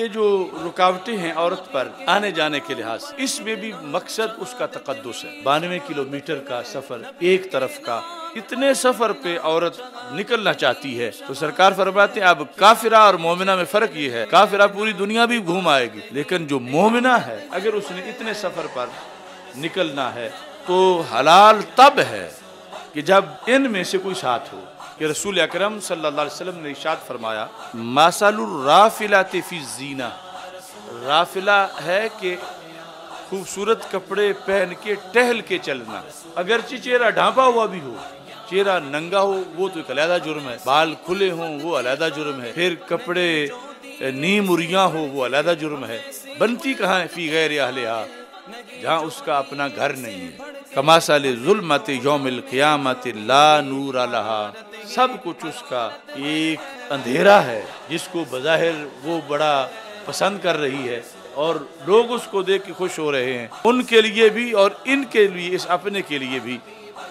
ये जो रुकावटें हैं औरत पर आने जाने के लिहाज से, इसमें भी मकसद उसका तकद्दुस है। 92 किलोमीटर का सफर एक तरफ का, इतने सफर पे औरत निकलना चाहती है तो सरकार फरमाते हैं अब काफिरा और मोमिना में फर्क ये है, काफिरा पूरी दुनिया भी घूम आएगी, लेकिन जो मोमिना है अगर उसने इतने सफर पर निकलना है तो हलाल तब है कि जब इनमें से कोई साथ हो। कि रसूल अकरम सल्लल्लाहु अलैहि वसल्लम ने इरशाद फरमाया, मासलुर राफिलाति फी जीना, राफिला है कि खूबसूरत कपड़े पहन के टहल के चलना, अगरचे चेहरा ढांपा हुआ भी हो, चेहरा नंगा हो वो तो एक अलहदा जुर्म है, बाल खुले हों वो अलहदा जुर्म है, फिर कपड़े नीम उरियाँ हो वो अलहदा जुर्म है। बनती कहाँ है फी गैर अहलिहा, जहाँ उसका अपना घर नहीं है। कमासाले जुल्मत यौमिल क़ियामत ला नूर अलहा, सब कुछ उसका एक अंधेरा है जिसको बज़ाहिर वो बड़ा पसंद कर रही है और लोग उसको देख के खुश हो रहे हैं, उनके लिए भी और इनके लिए, इस अपने के लिए भी।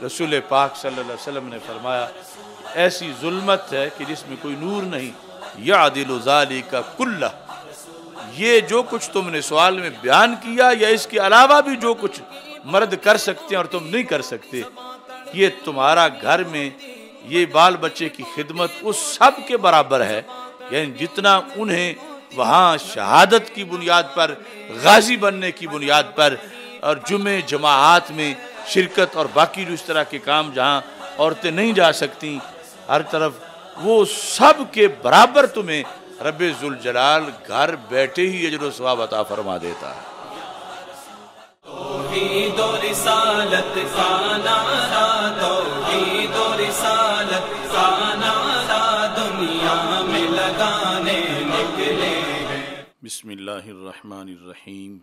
रसूल पाक सल्लल्लाहु अलैहि वसल्लम ने फरमाया ऐसी जुल्मत है कि जिसमें कोई नूर नहीं। या दिल जाली का कुल्ला, ये जो कुछ तुमने सवाल में बयान किया या इसके अलावा भी जो कुछ मर्द कर सकते हैं और तुम नहीं कर सकते, ये तुम्हारा घर में ये बाल बच्चे की खिदमत उस सब के बराबर है, यानी जितना उन्हें वहाँ शहादत की बुनियाद पर, गाजी बनने की बुनियाद पर और जुमे जमात में शिरकत और बाकी जो इस तरह के काम जहाँ औरतें नहीं जा सकती हर तरफ, वो सब के बराबर तुम्हें रब्बे जुल जलाल घर बैठे ही अजर सवाब अता फरमा देता है। बिस्मिल्लाहिर्रहमानिर्रहीम,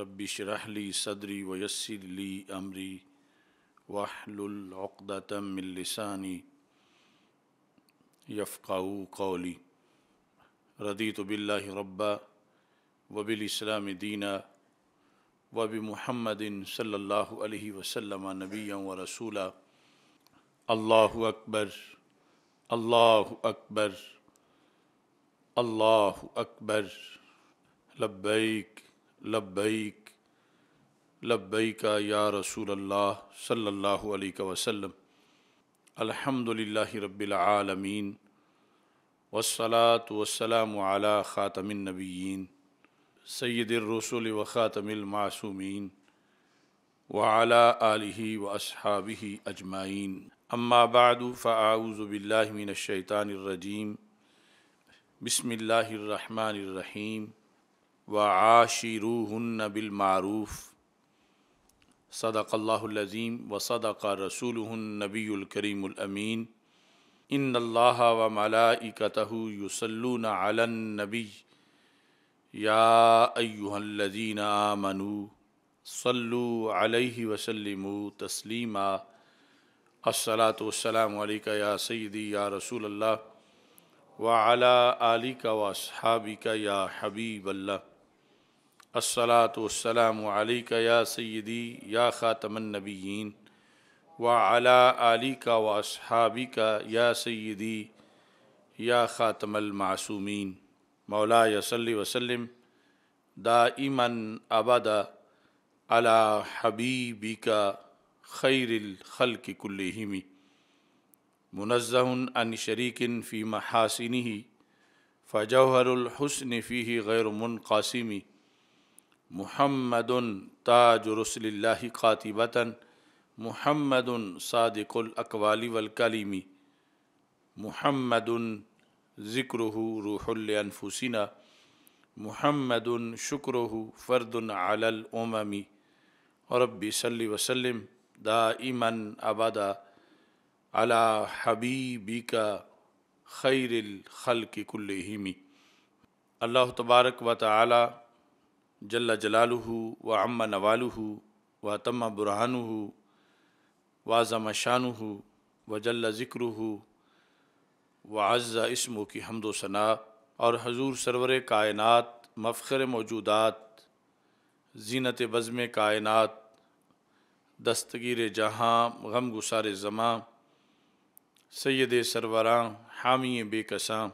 रब्बि श्रह ली सदरी वयस्सिर ली अमरी वहलुल उक़दतम मिन लिसानी यफ़क़हू क़ौली। रदीतु बिल्लाहि रब्बा व बिल इस्लामि दीना व बि मुहम्मदिन सल्लल्लाहु अलैहि वसल्लम नबिय्यन व रसूला। अल्लाहु अकबर, अल्लाहु अकबर, अल्लाहु अकबर। लब्बैक लब्बैक लब्बैक या रसूल अल्लाह सल्लल्लाहु अलैहि वसल्लम। अल्हम्दुलिल्लाहि रब्बिल आलमीन वस्सलातु वस्सलामु अला खातमिन नबिय्यीन सय्यिदिर रसूल व खातमिल मासूमीन व अला आलिहि व अस्हाबिहि अजमाइन। अम्मा बअदु फअऊज़ु बिल्लाहि मिनश शैतानिर रजीम। बिस्मिल्लाहिर्रहमानिर्रहीम। वआशिरूहुन्न बिलमारूफ। सदक़ल्लाहुल अज़ीम व सदक़ रसूलुहुन नबियुल करीमुल अमीन। इन्नल्लाहा व मलाइकतहु युसल्लूना अलन नबी या अय्युहल्लज़ीना आमनू सल्लू अलैहि व सल्लिमू तस्लीमा। अस्सलातु वस्सलामु अलैका या सय्यदी या रसूलल्लाह वाला आली का वासहाबी का या हबीब अल्लाह। अस्सलातु वस्सलामु अलैका या सय्यदी या ख़ातमन नबिय्यीन वाला आली का वासहाबी का या सय्यदी या ख़ातमल मासूमीन। मौला सल्लि वसल्लिम दाइमन अबदा अला हबीबी का खैरिल खल्कि कुल्लिहिम। मुनज़्ज़हुन अन शरीकिन फ़ी महासिनिही फ़जौहरुल हुस्न फ़ीही ग़ैरु मुनक़ासिमी। मुहम्मदुन ताजु रुसुलिल्लाहि क़ातिबतन मुहम्मदुन सादिकुल अक़वालि वल कलीमी। मुहम्मदुन ज़िक्रुहु रूहुल अनफुसिना मुहम्मदुन शुक्रुहु फ़र्दुन अलल उममी। रब्बि सल्लि व सल्लिम दाइमन अबदा अला हबीबिका खैरिल खल्कि कुल्लिहिमी। अल्लाह तबारक व तआला जल्ल जलालुहु व अम्मा नवालुहु व तम्मा बुरहानुहु व अज़म शानुहु व जल्ल ज़िक्रुहु व अज़्ज़ा इस्मुहु की हम्दो सना। और हजूर सरवर कायनात मफ़ख़र मौजूदात ज़ीनत बज़्म कायनात दस्तगीर जहाँ गम गुसार ज़मां सैयद सरवरां हामी बेकसां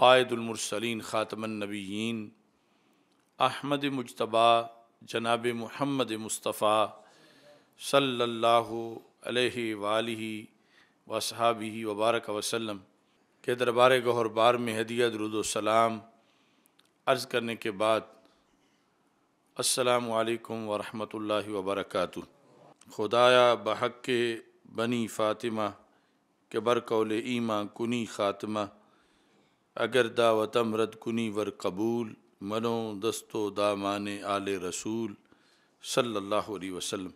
क़ायदुल मुरसलीन ख़ातमुन नबिय्यीन अहमद मुज्तबा जनाब मुहम्मद मुस्तफ़ा सल्लल्लाहु अलैहि वालिही वसहाबिही वबारक वसल्लम के दरबार गौहरबार में हदिया दुरूद सलाम अर्ज़ करने के बाद अस्सलामु अलैकुम वरहमतुल्लाहि वबरकातुह। खुदाया बहक के बनी फ़ातिमा के बरकौल ईमा कुनी ख़ातिमा, अगर दावतम रद कुनी वर कबूल, मनो दस्तो दामान आले रसूल सल्लल्लाहु अलैहि वसल्लम।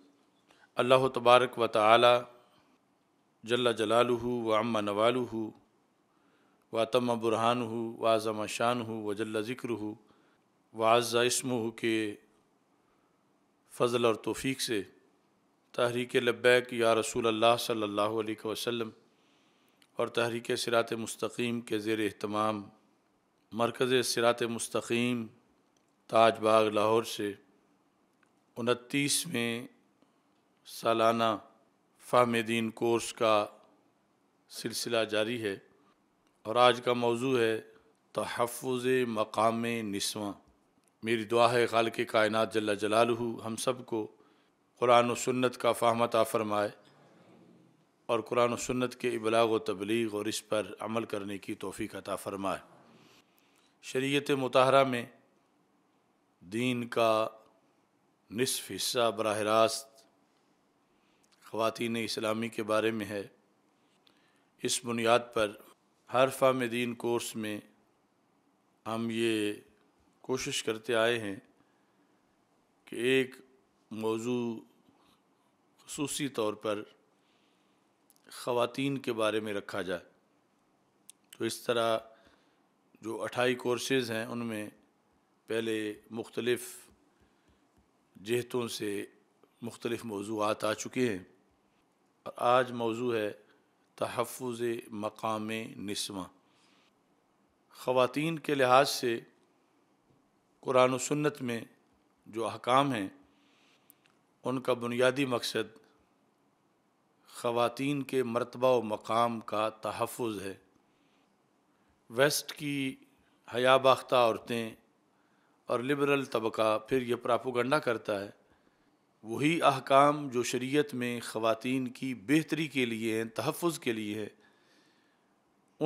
अल्लाह तबारक व तआला जल्ला जलालुहु व अम्मा नवालुहु व अतम्मा बुरहानुहु व अज़मा शानुहु व जल्ला ज़िक्रुहु व अज़्ज़ा इस्मुहु के फ़ज़ल और तौफ़ीक़ से तहरीक लब्बैक या रसूल अल्लाह सल्लल्लाहु अलैहि वसल्लम और तहरीक सिरात-ए-मुस्तक़ीम के ज़ेर एहतमाम मरकज़ सिरात-ए-मुस्तक़ीम ताज बाग लाहौर से 29वें सालाना फ़ाहम ए दीन कोर्स का सिलसिला जारी है और आज का मौजू है तहफ़्फ़ुज़ मक़ाम ए निस्वान। मेरी दुआ है खालिक़ कायनात जल्ला जलालुहु हम सब को कुरान व सुन्नत का फ़ाहम अता फ़रमाए और कुरान व सुन्नत के इबलाग व तबलीग और इस पर अमल करने की तौफ़ीक़ अता फ़रमाए। शरीयत मुताहरा में दीन का निसफ हिस्सा बराह रास्त ख़वातीन इस्लामी के बारे में है। इस बुनियाद पर हर फ़ाहम ए दीन कोर्स में हम ये कोशिश करते आए हैं कि एक मौजू ख़ुसूसी तौर पर ख़वातीन के बारे में रखा जाए। तो इस तरह जो 28 कोर्सेज़ हैं उनमें पहले मुख्तलिफ़ जहतों से मुख्तलिफ़ मौज़ूआत आ चुके हैं और आज मौजू है तहफ़्फ़ुज़ मक़ाम निस्वान। ख़वातीन के लिहाज से कुरान व सुन्नत में जो अहकाम हैं उनका बुनियादी मकसद ख़वातीन के मरतबा व मकाम का तहफ़्फ़ुज़ है। वेस्ट की हयाबाख्ता औरतें और लिबरल तबका फिर यह प्रापोगंडा करता है वही अहकाम जो शरीयत में ख़वातीन की बेहतरी के लिए हैं, तहफ़्फ़ुज़ के लिए हैं,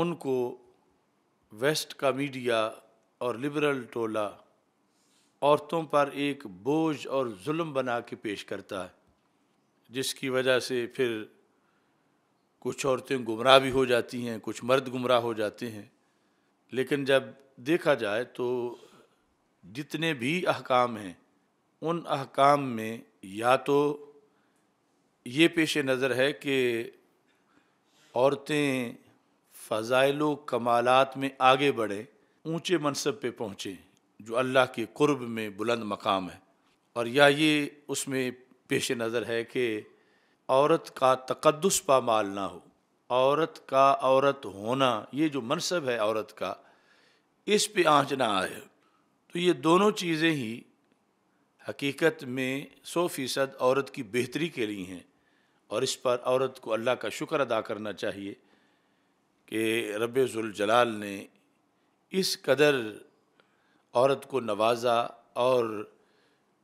उनको वेस्ट का मीडिया और लिबरल टोला औरतों पर एक बोझ और जुल्म बना के पेश करता है, जिसकी वजह से फिर कुछ औरतें गुमराह भी हो जाती हैं, कुछ मर्द गुमराह हो जाते हैं। लेकिन जब देखा जाए तो जितने भी अहकाम हैं उन अहकाम में या तो ये पेश नज़र है कि औरतें फ़ज़ाइलो कमालात में आगे बढ़ें, ऊंचे मनसब पे पहुँचें जो अल्लाह के क़ुर्ब में बुलंद मकाम है, और या ये उसमें पेश नज़र है कि औरत का तक़द्दुस पामाल ना हो, औरत का औरत होना, ये जो मनसब है औरत का, इस पे आँच ना आए। तो ये दोनों चीज़ें ही हकीकत में 100% औरत की बेहतरी के लिए हैं और इस पर औरत को अल्लाह का शुक्र अदा करना चाहिए कि रब्बे ज़ुल जलाल ने इस कदर औरत को नवाजा और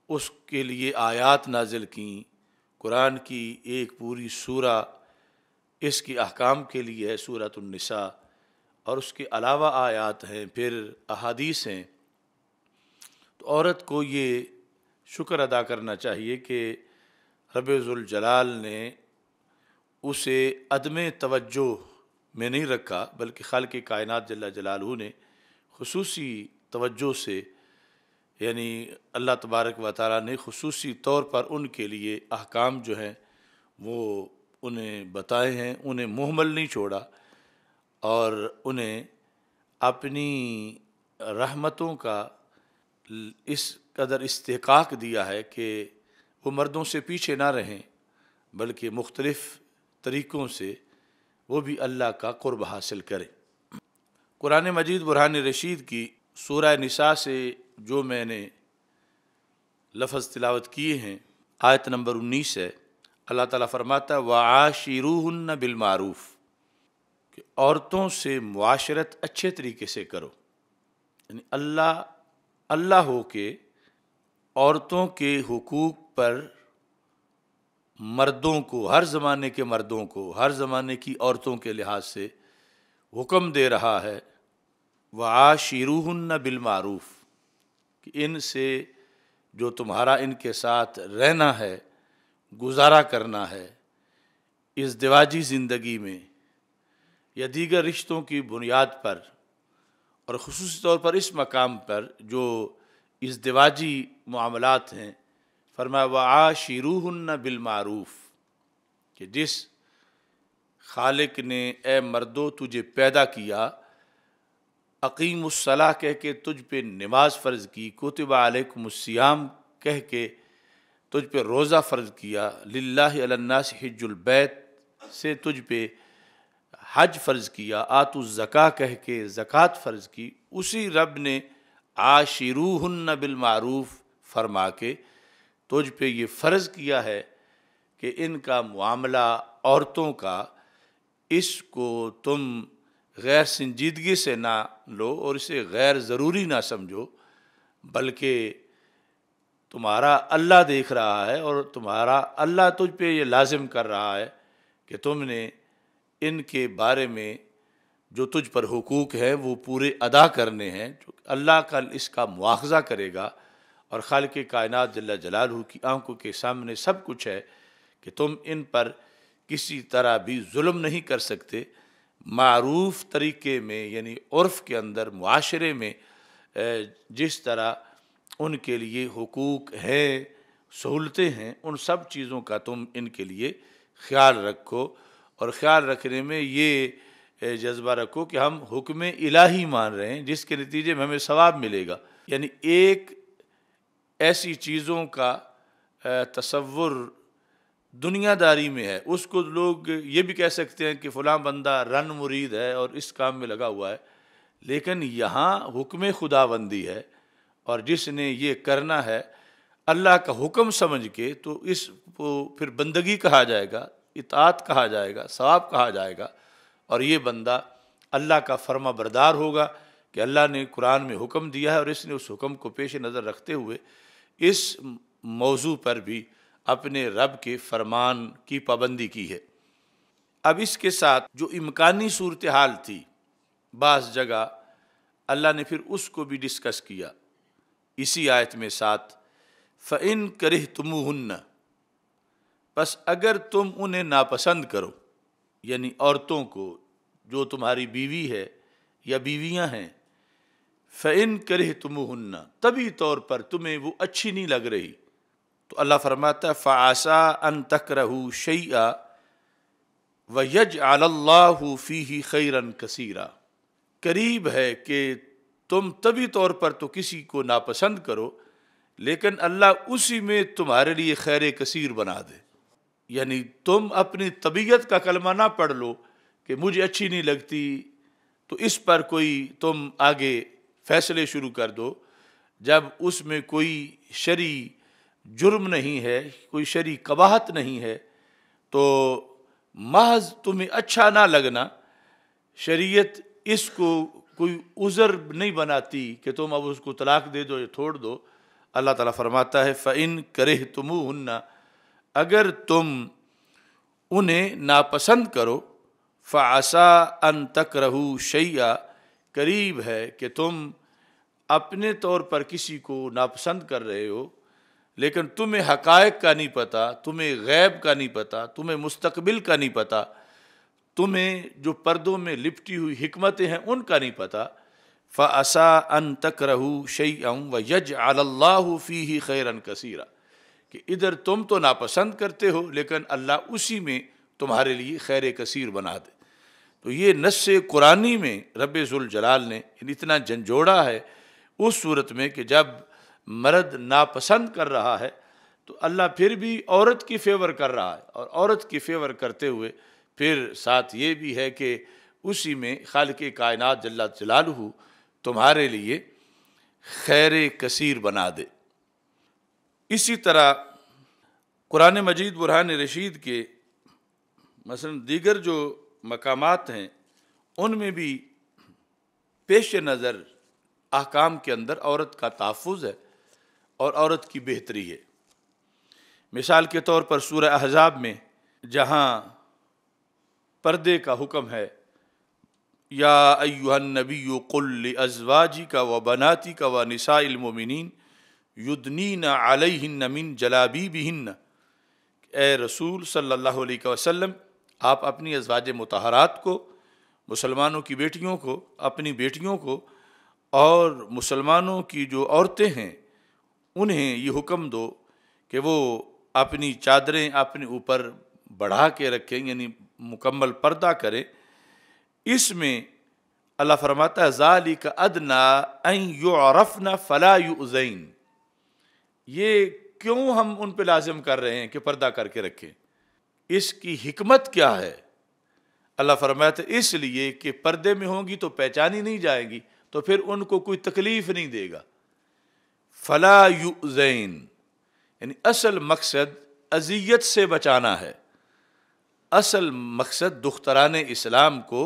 उसके लिए आयात नाजिल की। कुरान की एक पूरी सूरा इसकी अहकाम के लिए है, सूरतुन निसा, और उसके अलावा आयात हैं, फिर अहादीस हैं। तो औरत को ये शुक्र अदा करना चाहिए कि रब्बे ज़ुल जलाल ने उसे अदम तवज्जो में नहीं रखा, बल्कि खालिक़े कायनात जल्ला जलालहू ने खुसूसी तवज्जो से, यानी अल्लाह तबारक व तआला ने खुसूसी तौर पर उनके लिए अहकाम जो हैं वो उन्हें बताए हैं, उन्हें मुहम्मल नहीं छोड़ा और उन्हें अपनी रहमतों का इस कदर इस्तेहकाक दिया है कि वो मर्दों से पीछे ना रहें, बल्कि मुख्तलिफ़ तरीक़ों से वो भी अल्लाह का क़ुर्ब हासिल करें। कुरान मजीद बुरहान रशीद की सूरह निसा से जो मैंने लफ्ज़ तिलावत किए हैं, आयत नंबर 19 है। अल्लाह ताला फरमाता है व आशिरूहुन्न बिल मारूफ़, कि औरतों से मुआशरत अच्छे तरीके से करो, यानी अल्लाह अल्लाह हो के औरतों के हुकूक पर मर्दों को, हर ज़माने के मर्दों को, हर ज़माने की औरतों के लिहाज से हुक्म दे रहा है वआशिरूहुन्ना बिलमारूफ, कि इनसे जो तुम्हारा इनके साथ रहना है, गुजारा करना है इस दिवाजी ज़िंदगी में या दीगर रिश्तों की बुनियाद पर, और ख़ुसूसी तौर पर इस मकाम पर जो इस दिवाजी मामलात हैं, फरमाया वआशिरूहुन्ना बिलमारूफ, कि जिस खालिक ने ए मर्दो तुझे पैदा किया, अक़ीमुस्सलाह कह के तुझ पे नमाज फ़र्ज़ की, कुतिबा अलैकुमुस्सियाम कह के तुझ पे रोज़ा फ़र्ज़ किया, लिल्लाहि अलन्नास हिज्जुल बैत से तुझ पे हज फ़र्ज़ किया, आतु ज़का कह के ज़कात फ़र्ज़ की, उसी रब ने आशिरूहुन्ना बिलमारूफ फरमा के तुझ पे ये फ़र्ज़ किया है कि इनका मामला औरतों का, इसको तुम गैर संजीदगी से ना लो और इसे गैर ज़रूरी ना समझो, बल्कि तुम्हारा अल्लाह देख रहा है और तुम्हारा अल्लाह तुझ पे ये लाजिम कर रहा है कि तुमने इनके बारे में जो तुझ पर हुकूक हैं वो पूरे अदा करने हैं। अल्लाह कल इसका मुआखज़ा करेगा और खालिक़े कायनात जल्ला जलालहू की आंखों के सामने सब कुछ है कि तुम इन पर किसी तरह भी जुल्म नहीं कर सकते। मारूफ़ तरीके में, यानी उर्फ़ के अंदर, मुआशरे में जिस तरह उनके लिए हुकूक हैं, सहूलतें हैं, उन सब चीज़ों का तुम इनके लिए ख्याल रखो और ख्याल रखने में ये जज्बा रखो कि हम हुक्म इलाही मान रहे हैं जिसके नतीजे में हमें सवाब मिलेगा। यानी एक ऐसी चीज़ों का तसव्वुर दुनियादारी में है, उसको लोग ये भी कह सकते हैं कि फ़लाँ बंदा रन मुरीद है और इस काम में लगा हुआ है, लेकिन यहाँ हुक्म खुदाबंदी है और जिसने ये करना है अल्लाह का हुक्म समझ के, तो इस फिर बंदगी कहा जाएगा, इताअत कहा जाएगा, सवाब कहा जाएगा और ये बंदा अल्लाह का फर्मा बरदार होगा कि अल्लाह ने कुरान में हुक्म दिया है और इसने उस हुक्म को पेश नज़र रखते हुए इस मौजू पर भी अपने रब के फरमान की पाबंदी की है। अब इसके साथ जो इम्कानी सूरत हाल थी, बास जगह अल्लाह ने फिर उसको भी डिस्कस किया इसी आयत में साथ, फ़इन करिहतुमुहुन्ना, बस अगर तुम उन्हें नापसंद करो, यानी औरतों को जो तुम्हारी बीवी है या बीवियां हैं, फ़इन करिहतुमुहुन्ना, तभी तौर पर तुम्हें वो अच्छी नहीं लग रही, तो अल्लाह फरमाता है फ़आसा अन तकरहू शैआ व यजअलल्लाहु फ़ीही खैरन कसीरा, करीब है कि तुम तभी तौर पर तो किसी को नापसंद करो लेकिन अल्लाह उसी में तुम्हारे लिए खैर कसीर बना दे। यानी तुम अपनी तबीयत का कलमा ना पढ़ लो कि मुझे अच्छी नहीं लगती तो इस पर कोई तुम आगे फैसले शुरू कर दो, जब उसमें कोई शरी जुर्म नहीं है, कोई शरी कबाहत नहीं है, तो महज तुम्हें अच्छा ना लगना शरीयत इसको कोई उज़र नहीं बनाती कि तुम अब उसको तलाक दे दो या छोड़ दो। अल्लाह ताला फरमाता है फ़इन करिहतुमुहुन्ना, अगर तुम उन्हें नापसंद करो, फ़असा अन तकरहू शैआ, करीब है कि तुम अपने तौर पर किसी को नापसंद कर रहे हो लेकिन तुम्हें हक़ाइक़ का नहीं पता, तुम्हें गैब का नहीं पता, तुम्हें मुस्तकबिल का नहीं पता, तुम्हें जो पर्दों में लिपटी हुई हिकमतें हैं उनका नहीं पता। फ़असा अन तकरहू शैअन व यजअलल्लाहु फ़ीही खैरन कसीरा, कि इधर तुम तो नापसंद करते हो लेकिन अल्लाह उसी में तुम्हारे लिए खैर कसीर बना दे। तो ये नस्स कुरानी में रब्बे ज़ुल जलाल ने इतना झंझोड़ा है उस सूरत में कि जब मर्द नापसंद कर रहा है तो अल्लाह फिर भी औरत की फेवर कर रहा है और औरत की फेवर करते हुए फिर साथ ये भी है कि उसी में खालिक़े कायनात जल्ला जलालहू तुम्हारे लिए खैर कसीर बना दे। इसी तरह कुरान मजीद बुरहान रशीद के मसलन दीगर जो मकामात हैं उनमें भी पेश नज़र अहकाम के अंदर औरत का तहफ़्फ़ुज़ है और औरत की बेहतरी है। मिसाल के तौर पर सूरह अहज़ाब में जहाँ पर्दे का हुक्म है, या अय्युहन नबिय्यु कुल लिअज़वाजिका व बनातिका व निसाइल मोमिनीन युदनीना अलैहिन्न मिन जलाबीबिहिन्न, ए रसूल सल्लल्लाहु अलैहि वसल्लम आप अपनी अज़वाज मुतहरात को, मुसलमानों की बेटियों को, अपनी बेटियों को और मुसलमानों की जो औरतें हैं उन्हें ये हुक्म दो कि वो अपनी चादरें अपने ऊपर बढ़ा के रखें, यानी मुकम्मल पर्दा करें। इसमें अल्लाह फरमाता है ज़ालिक अदना अन युअरफ़ना फला युज़ैन, ये क्यों हम उन पर लाजिम कर रहे हैं कि पर्दा करके रखें, इसकी हिकमत क्या है? अल्लाह फरमाता है इसलिए कि पर्दे में होंगी तो पहचानी नहीं जाएंगी, तो फिर उनको कोई तकलीफ़ नहीं देगा। फला युज़ैन यानी असल मकसद अज़ियत से बचाना है, असल मकसद दुख्तरान इस्लाम को,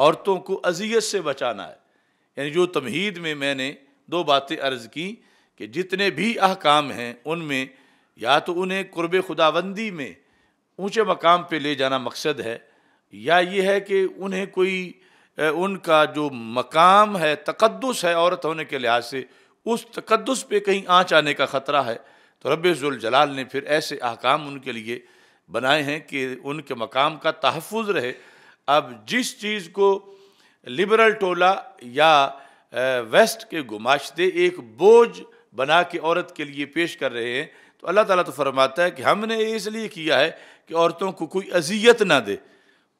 औरतों को अज़ियत से बचाना है। यानी जो तमहीद में मैंने दो बातें अर्ज़ की कि जितने भी अहकाम हैं उनमें या तो उन्हें कुर्ब खुदाबंदी में ऊँचे मकाम पर ले जाना मकसद है, या ये है कि उन्हें कोई उनका जो मकाम है, तकद्दुस है औरत होने के लिहाज से, उस तकद्दुस पे कहीं आँच आने का ख़तरा है। तो रब्बे ज़ुल जलाल ने फिर ऐसे अहकाम उनके लिए बनाए हैं कि उनके मकाम का तहफ़्फ़ुज़ रहे। अब जिस चीज़ को लिबरल टोला या वेस्ट के गुमाश्ते एक बोझ बना के औरत के लिए पेश कर रहे हैं, तो अल्लाह ताला तो फरमाता है कि हमने इसलिए किया है कि औरतों को कोई अज़ियत ना दे।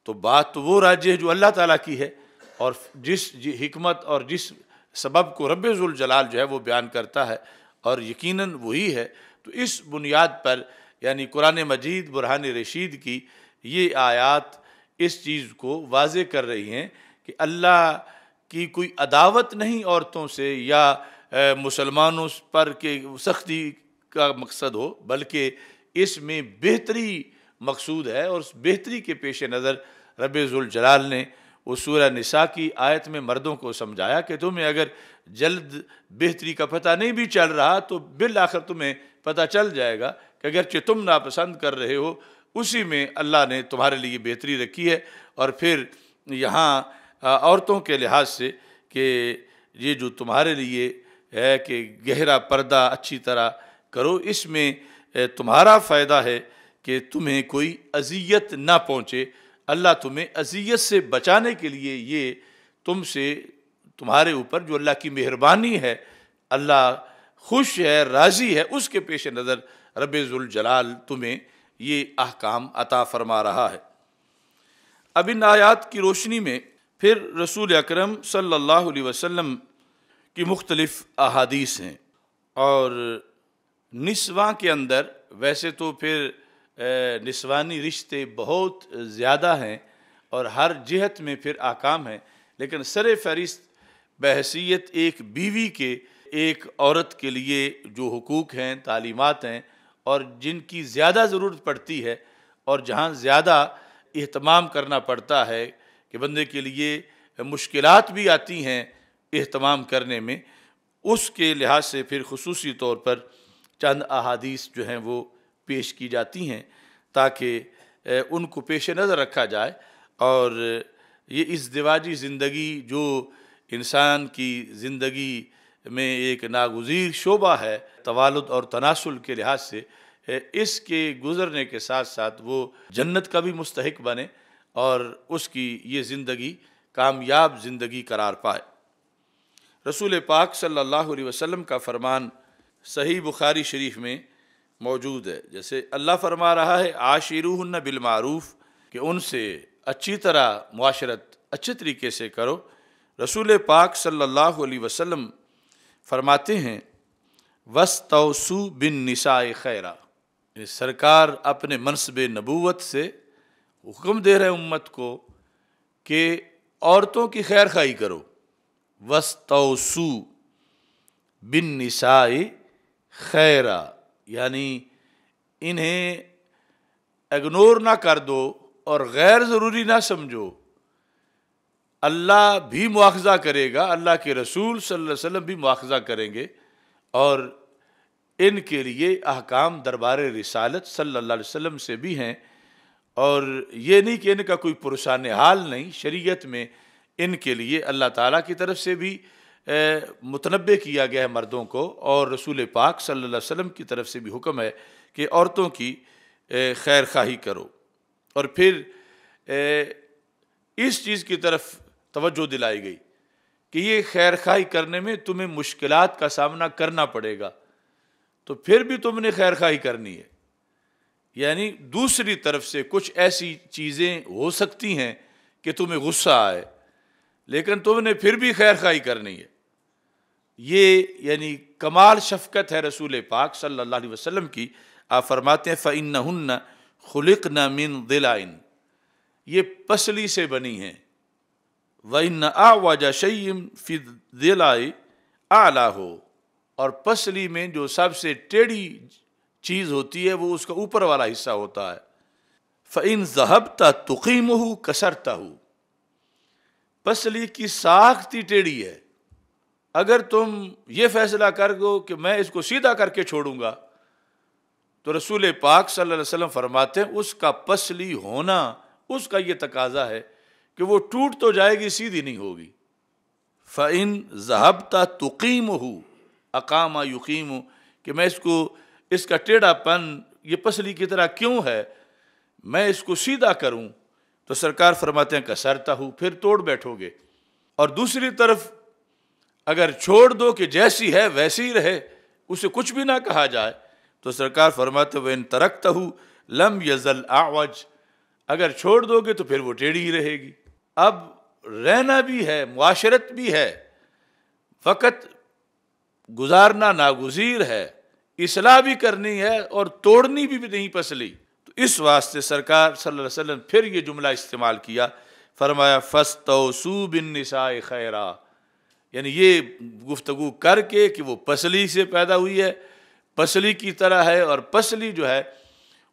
तो बात तो वो राजी है जो अल्लाह ताला की है, और जिस हिकमत और जिस सबब को रब्बे ज़ुल जलाल जो है वो बयान करता है, और यकीनन वही है। तो इस बुनियाद पर यानी कुरान मजीद बुरहान रशीद की ये आयात इस चीज़ को वाजे कर रही हैं कि अल्लाह की कोई अदावत नहीं औरतों से या मुसलमानों पर के सख्ती का मकसद हो, बल्कि इसमें बेहतरी मकसूद है। और उस बेहतरी के पेश नज़र रब्बे ज़ुल जलाल ने उस सूरह निसा की आयत में मर्दों को समझाया कि तुम्हें अगर जल्द बेहतरी का पता नहीं भी चल रहा तो बिल आखिर तुम्हें पता चल जाएगा कि अगरचे तुम नापसंद कर रहे हो उसी में अल्लाह ने तुम्हारे लिए बेहतरी रखी है। और फिर यहाँ औरतों के लिहाज से कि ये जो तुम्हारे लिए है कि गहरा पर्दा अच्छी तरह करो, इसमें तुम्हारा फ़ायदा है कि तुम्हें कोई अज़ियत ना पहुँचे। अल्लाह तुम्हें अज़ियत से बचाने के लिए ये तुमसे, तुम्हारे ऊपर जो अल्लाह की मेहरबानी है, अल्लाह खुश है, राज़ी है, उसके पेश नज़र रब्बे ज़ुल जलाल तुम्हें ये अहकाम अता फ़रमा रहा है। अब इन आयात की रोशनी में फिर रसूल अकरम सल्लल्लाहु अलैहि वसल्लम की मुख्तलिफ़ अहादीस हैं। और निस्वां के अंदर वैसे तो फिर निस्वानी रिश्ते बहुत ज़्यादा हैं और हर जिहत में फिर आकाम हैं, लेकिन सर फहरिस्त बहसीत एक बीवी के, एक औरत के लिए जो हुकूक हैं, तालीमात हैं और जिनकी ज़्यादा ज़रूरत पड़ती है और जहाँ ज़्यादा एहतमाम करना पड़ता है कि बंदे के लिए मुश्किलात भी आती हैं एहतमाम करने में, उसके लिहाज से फिर खुसूसी तौर पर चंद अहादीस जो हैं वो पेश की जाती हैं ताकि उनको पेश नज़र रखा जाए। और ये इस दिवाजी ज़िंदगी जो इंसान की ज़िंदगी में एक नागुज़ीर शोबा है तवालुद और तनासुल के लिहाज से, इसके गुज़रने के साथ साथ वो जन्नत का भी मुस्तहिक बने और उसकी ये ज़िंदगी कामयाब ज़िंदगी करार पाए। रसूल पाक सल्लल्लाहु अलैहि वसल्लम का फ़रमान सही बुखारी शरीफ में मौजूद है, जैसे अल्लाह फरमा रहा है आशिरूहुन्ना बिलमारूफ कि उनसे अच्छी तरह मुआशरत अच्छे तरीके से करो। रसूल पाक सल्लल्लाहु अलैहि वसल्लम फरमाते हैं वस्तौसू बिन निसाए खैरा, सरकार अपने मनसब नबूवत से हुक्म दे रहे उम्मत को कि औरतों की खैर खाई करो। वस्तौसू बिन निसाए खैरा यानी इन्हें इग्नोर ना कर दो और गैर ज़रूरी ना समझो। अल्लाह भी मुआखज़ा करेगा, अल्लाह के रसूल सल्लल्लाहु अलैहि वसल्लम भी मुआखज़ा करेंगे और इनके लिए अहकाम दरबार रिसालत सल्लल्लाहु अलैहि वसल्लम से भी हैं। और ये नहीं कि इनका कोई पुरसान हाल नहीं, शरीयत में इनके लिए अल्लाह ताला की तरफ से भी मुतनब्बे किया गया है मर्दों को, और रसूल पाक सल्लल्लाहु अलैहि वसल्लम की तरफ से भी हुक्म है कि औरतों की खैर खाही करो। और फिर इस चीज़ की तरफ तवज्जो दिलाई गई कि ये खैर खाही करने में तुम्हें मुश्किलात का सामना करना पड़ेगा, तो फिर भी तुमने खैर खाही करनी है। यानी दूसरी तरफ से कुछ ऐसी चीज़ें हो सकती हैं कि तुम्हें गुस्सा आए, लेकिन तुमने फिर भी खैर खाही करनी है। ये यानी कमाल शफकत है रसूल पाक सल्लल्लाहु अलैहि वसल्लम की। आप फरमाते हैं फ़इन्नहुन्ना खुलिक़्ना मिन दिलाइन, ये पसली से बनी हैं। वइन्ना आवाजा शय्यम फी दिलाई आला हो, और पसली में जो सबसे टेढ़ी चीज़ होती है वो उसका ऊपर वाला हिस्सा होता है। फ़इन ज़हबता तुक़ीमुहु कसरतहु, पसली की साख्ती टेढ़ी है, अगर तुम ये फैसला कर दो कि मैं इसको सीधा करके छोड़ूंगा, तो रसूल पाक सल्लल्लाहु अलैहि वसल्लम फरमाते हैं उसका पसली होना, उसका ये तकाजा है कि वो टूट तो जाएगी, सीधी नहीं होगी। फ़इन ज़हबता तुक़ीमुहु अकामा युक़ीमु, कि मैं इसको, इसका टेढ़ापन ये पसली की तरह क्यों है, मैं इसको सीधा करूं, तो सरकार फरमाते हैं कसरता हूँ, फिर तोड़ बैठोगे। और दूसरी तरफ अगर छोड़ दो कि जैसी है वैसी रहे, उसे कुछ भी ना कहा जाए, तो सरकार फरमाते हुए इन तरकता हूँ लम यज़ल आवाज, अगर छोड़ दोगे तो फिर वो टेढ़ी ही रहेगी। अब रहना भी है, मुआशरत भी है, वक़्त गुजारना नागुज़ीर है, इसलाह भी करनी है और तोड़नी भी नहीं पसली। तो इस वास्ते सरकार सल्लल्लाहु अलैहि वसल्लम फिर ये जुमला इस्तेमाल किया, फरमाया फ़स्तौसू बिन्निसाए खैरा, यानी ये गुफ्तगू करके कि वो पसली से पैदा हुई है, पसली की तरह है, और पसली जो है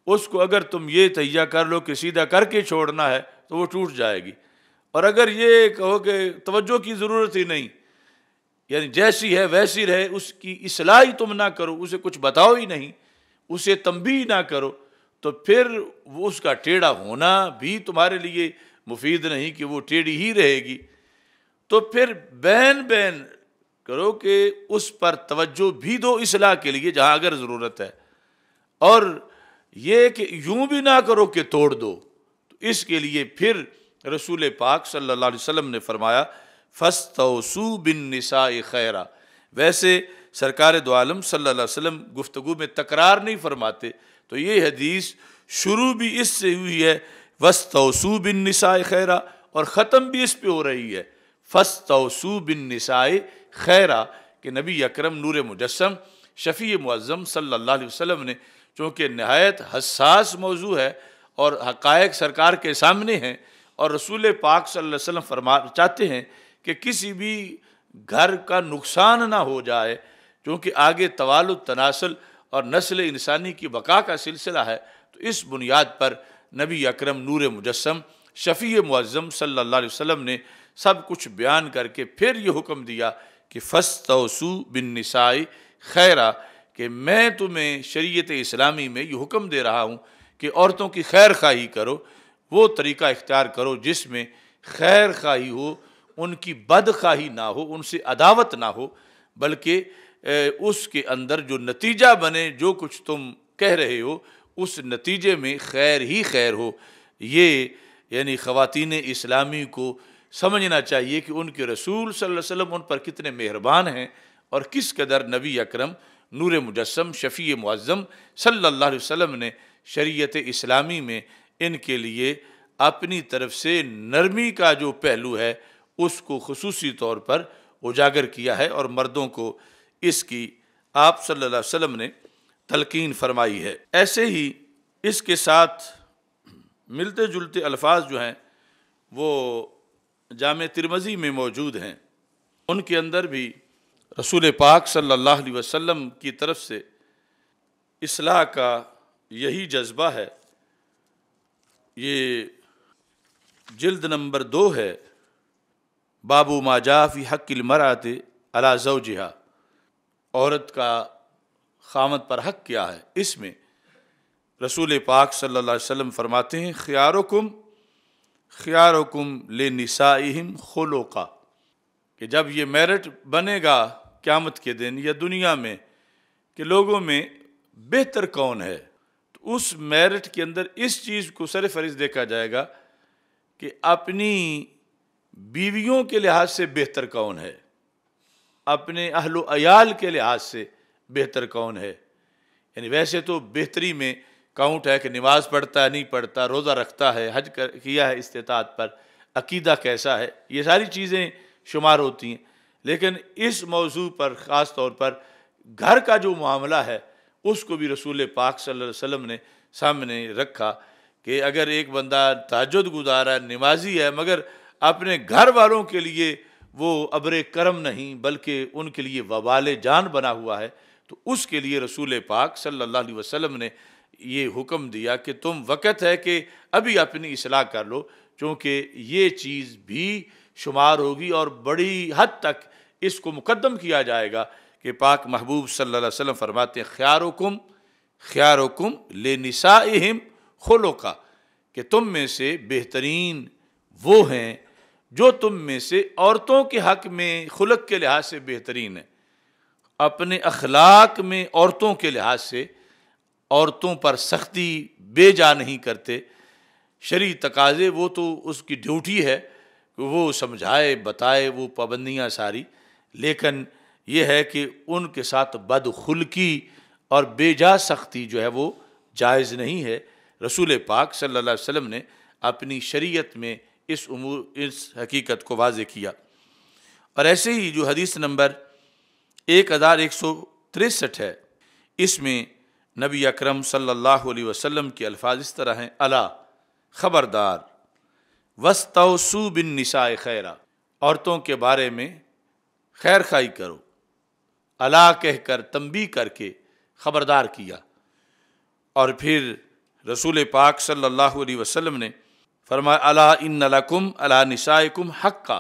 उसको अगर तुम ये तैयार कर लो कि सीधा करके छोड़ना है तो वो टूट जाएगी, और अगर ये कहो कि तवज्जो की ज़रूरत ही नहीं, यानी जैसी है वैसी रहे, उसकी इस्लाह ही तुम ना करो, उसे कुछ बताओ ही नहीं, उसे तंबीह ना करो, तो फिर वो उसका टेढ़ा होना भी तुम्हारे लिए मुफीद नहीं कि वो टेढ़ी ही रहेगी। तो फिर बैन बैन करो कि उस पर तवज्जो भी दो इस्लाह के लिए जहाँ अगर ज़रूरत है, और ये कि यूँ भी ना करो कि तोड़ दो। तो इसके लिए फिर रसूल पाक सल्लल्लाहु अलैहि वसल्लम ने फरमाया फ़स्तौसू बिन्निसाए खैरा। वैसे सरकार दो आलम सल्लल्लाहु अलैहि वसल्लम गुफ्तगू में तकरार नहीं फरमाते, तो ये हदीस शुरू भी इससे हुई है वस्तौसू बिन्निसाए खैरा, और ख़त्म भी इस पे हो रही है फ़स्तौसू बिन्निसाए खैरा, कि नबी अकरम नूर मुजस्सम शफ़ी मुअज़्ज़म सल्लल्लाहु अलैहि वसल्लम ने, चूँकि नहायत हसास मौजू है और हक़ायक़ सरकार के सामने हैं, और रसूल पाक सल्लल्लाहु अलैहि वसल्लम चाहते हैं कि किसी भी घर का नुकसान ना हो जाए, क्योंकि आगे तवालुद तनासल और नस्ल इंसानी की बका का सिलसिला है। तो इस बुनियाद पर नबी अकरम नूर मुजस्सम शफ़ी मुअज़्ज़म सल्लल्लाहु अलैहि वसल्लम ने सब कुछ बयान करके फिर ये हुक्म दिया कि फ़स्तौसू बिन्निसाए खैरा, कि मैं तुम्हें शरीयत इस्लामी में ये हुक्म दे रहा हूँ कि औरतों की खैर खाही करो, वो तरीक़ा इख्तियार करो जिसमें खैर खाही हो, उनकी बदखाही ना हो, उनसे अदावत ना हो, बल्कि उसके अंदर जो नतीजा बने, जो कुछ तुम कह रहे हो उस नतीजे में खैर ही खैर हो। ये यानी ख़वातीन इस्लामी को समझना चाहिए कि उनके रसूल सल्लल्लाहु अलैहि वसल्लम उन पर कितने मेहरबान हैं और किस कदर नबी अकरम नूर मुजस्सम शफ़ी मुअज़्ज़म सल्लल्लाहु अलैहि वसल्लम ने शरीयत इस्लामी में इनके लिए अपनी तरफ से नरमी का जो पहलू है उसको खुसूसी तौर पर उजागर किया है, और मर्दों को इसकी आप सल्लल्लाहु अलैहि वसल्लम ने तलकीन फरमाई है। ऐसे ही इसके साथ मिलते जुलते अल्फाज जो हैं वो जामे तिरमजी में मौजूद हैं, उनके अंदर भी रसूल पाक सल्लल्लाहु अलैहि वसल्लम की तरफ से इस्लाह का यही जज्बा है। ये जिल्द नंबर 2 है, बाबू माजाफ़ी हक़िल मरात अला ज़ौजिहा, औरत का ख़ामद पर हक़ क्या है। इसमें रसूल पाक सल्लल्लाहु अलैहि वसल्लम फरमाते हैं ख़यारुकुम ख़यारुकुम लिनिसाइहिम खुलुक़ा, कि जब ये मेरिट बनेगा क़यामत के दिन या दुनिया में कि लोगों में बेहतर कौन है, तो उस मेरिट के अंदर इस चीज़ को सरफरिज़ देखा जाएगा कि अपनी बीवियों के लिहाज से बेहतर कौन है, अपने अहलो अयाल के लिहाज से बेहतर कौन है। यानी वैसे तो बेहतरी में काउंट है कि नमाज पढ़ता है नहीं पढ़ता, रोज़ा रखता है, हज किया है इस्तेतात पर, अकीदा कैसा है, ये सारी चीज़ें शुमार होती हैं। लेकिन इस मौजू पर ख़ास तौर पर घर का जो मामला है उसको भी रसूल पाक सल्लल्लाहु अलैहि वसल्लम ने सामने रखा कि अगर एक बंदा तहज्जुद गुजारा नमाजी है मगर अपने घर वालों के लिए वो अब्रे करम नहीं बल्कि उनके लिए वबाल जान बना हुआ है, तो उसके लिए रसूल पाक सल्लल्लाहु अलैहि वसल्लम ने ये हुक्म दिया कि तुम वक़्त है कि अभी अपनी इसलाह कर लो, क्योंकि ये चीज़ भी शुमार होगी और बड़ी हद तक इसको मुकद्दम किया जाएगा कि पाक महबूब सल्लल्लाहु अलैहि वसल्लम फरमाते हैं ख़यारुकुम ख़यारुकुम लिनिसाइहिम खुलुक़ा, कि तुम में से बेहतरीन वो हैं जो तुम में से औरतों के हक़ में खुलक के लिहाज से बेहतरीन है, अपने अखलाक में औरतों के लिहाज से, औरतों पर सख्ती बेजा नहीं करते। शरी तकाज़े वो तो उसकी ड्यूटी है कि वो समझाए बताए, वो पाबंदियाँ सारी, लेकिन ये है कि उनके साथ बदखुल्की और बेजा सख्ती जो है वो जायज़ नहीं है। रसूल पाक सल्लल्लाहु अलैहि वसल्लम ने अपनी शरीयत में इस हकीकत को वाज़े किया। और ऐसे ही जो हदीस नंबर 1163 है, इसमें नबी अकरम सल्लल्लाहु अलैहि वसल्लम के अल्फाज इस तरह हैं अला ख़बरदार वस्तौसू बिन निसाए खैरा, औरतों के बारे में खैर खाई करो। अला कहकर तंबी करके ख़बरदार किया। और फिर रसूल पाक सल्लल्लाहु अलैहि वसल्लम ने फरमाया अला इन्ना लकुम अला निसाइकुम हक़्क़ा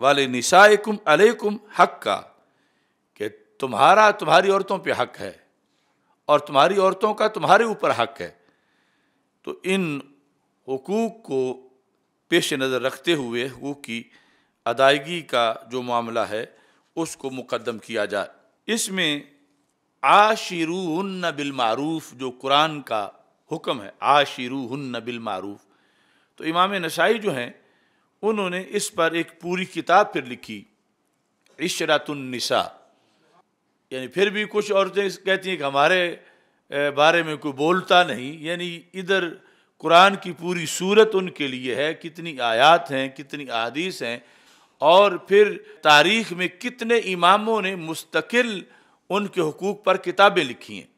वाले निसाइकुम अलैकुम हक़्क़ा, कि तुम्हारी औरतों पे हक़ है और तुम्हारी औरतों का तुम्हारे ऊपर हक़ है। तो इन हुकूक को पेश नज़र रखते हुए हुकूक की अदायगी का जो मामला है उसको मुकद्दम किया जाए। इसमें आशिरूहुन्न बिलमारूफ़ जो कुरान का हुक्म है, आशिरूहुन्न बिलमारूफ़, तो इमाम नसाई जो हैं उन्होंने इस पर एक पूरी किताब फिर लिखी इशरतुन निसा। यानी फिर भी कुछ औरतें कहती हैं कि हमारे बारे में कोई बोलता नहीं, यानी इधर कुरान की पूरी सूरत उनके लिए है, कितनी आयात हैं, कितनी अहादीस हैं, और फिर तारीख़ में कितने इमामों ने मुस्तकिल उनके हुकूक पर किताबें लिखी हैं।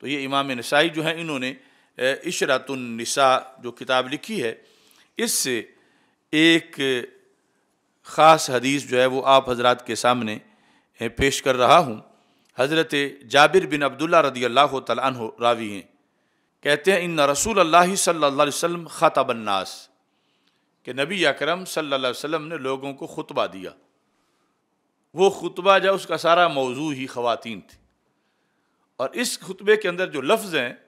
तो ये इमाम नसाई जो हैं इन्होंने इशरतुन निसा जो किताब लिखी है, इससे एक ख़ास हदीस जो है वो आप हजरात के सामने पेश कर रहा हूँ। हज़रत जाबिर बिन अब्दुल्ला रदी अल्लाह तआला अन्हु रावी हैं, कहते हैं इन्ना रसूल अल्लाह सल्लल्लाहु अलैहि वसल्लम ख़तबन्नास, के नबी अकरम सल्लल्लाहु अलैहि वसल्लम ने लोगों को खुतबा दिया। वो खुतबा जो उसका सारा मौजू ही ख़वातीन थी, और इस खुतबे के अंदर जो लफ्ज़ हैं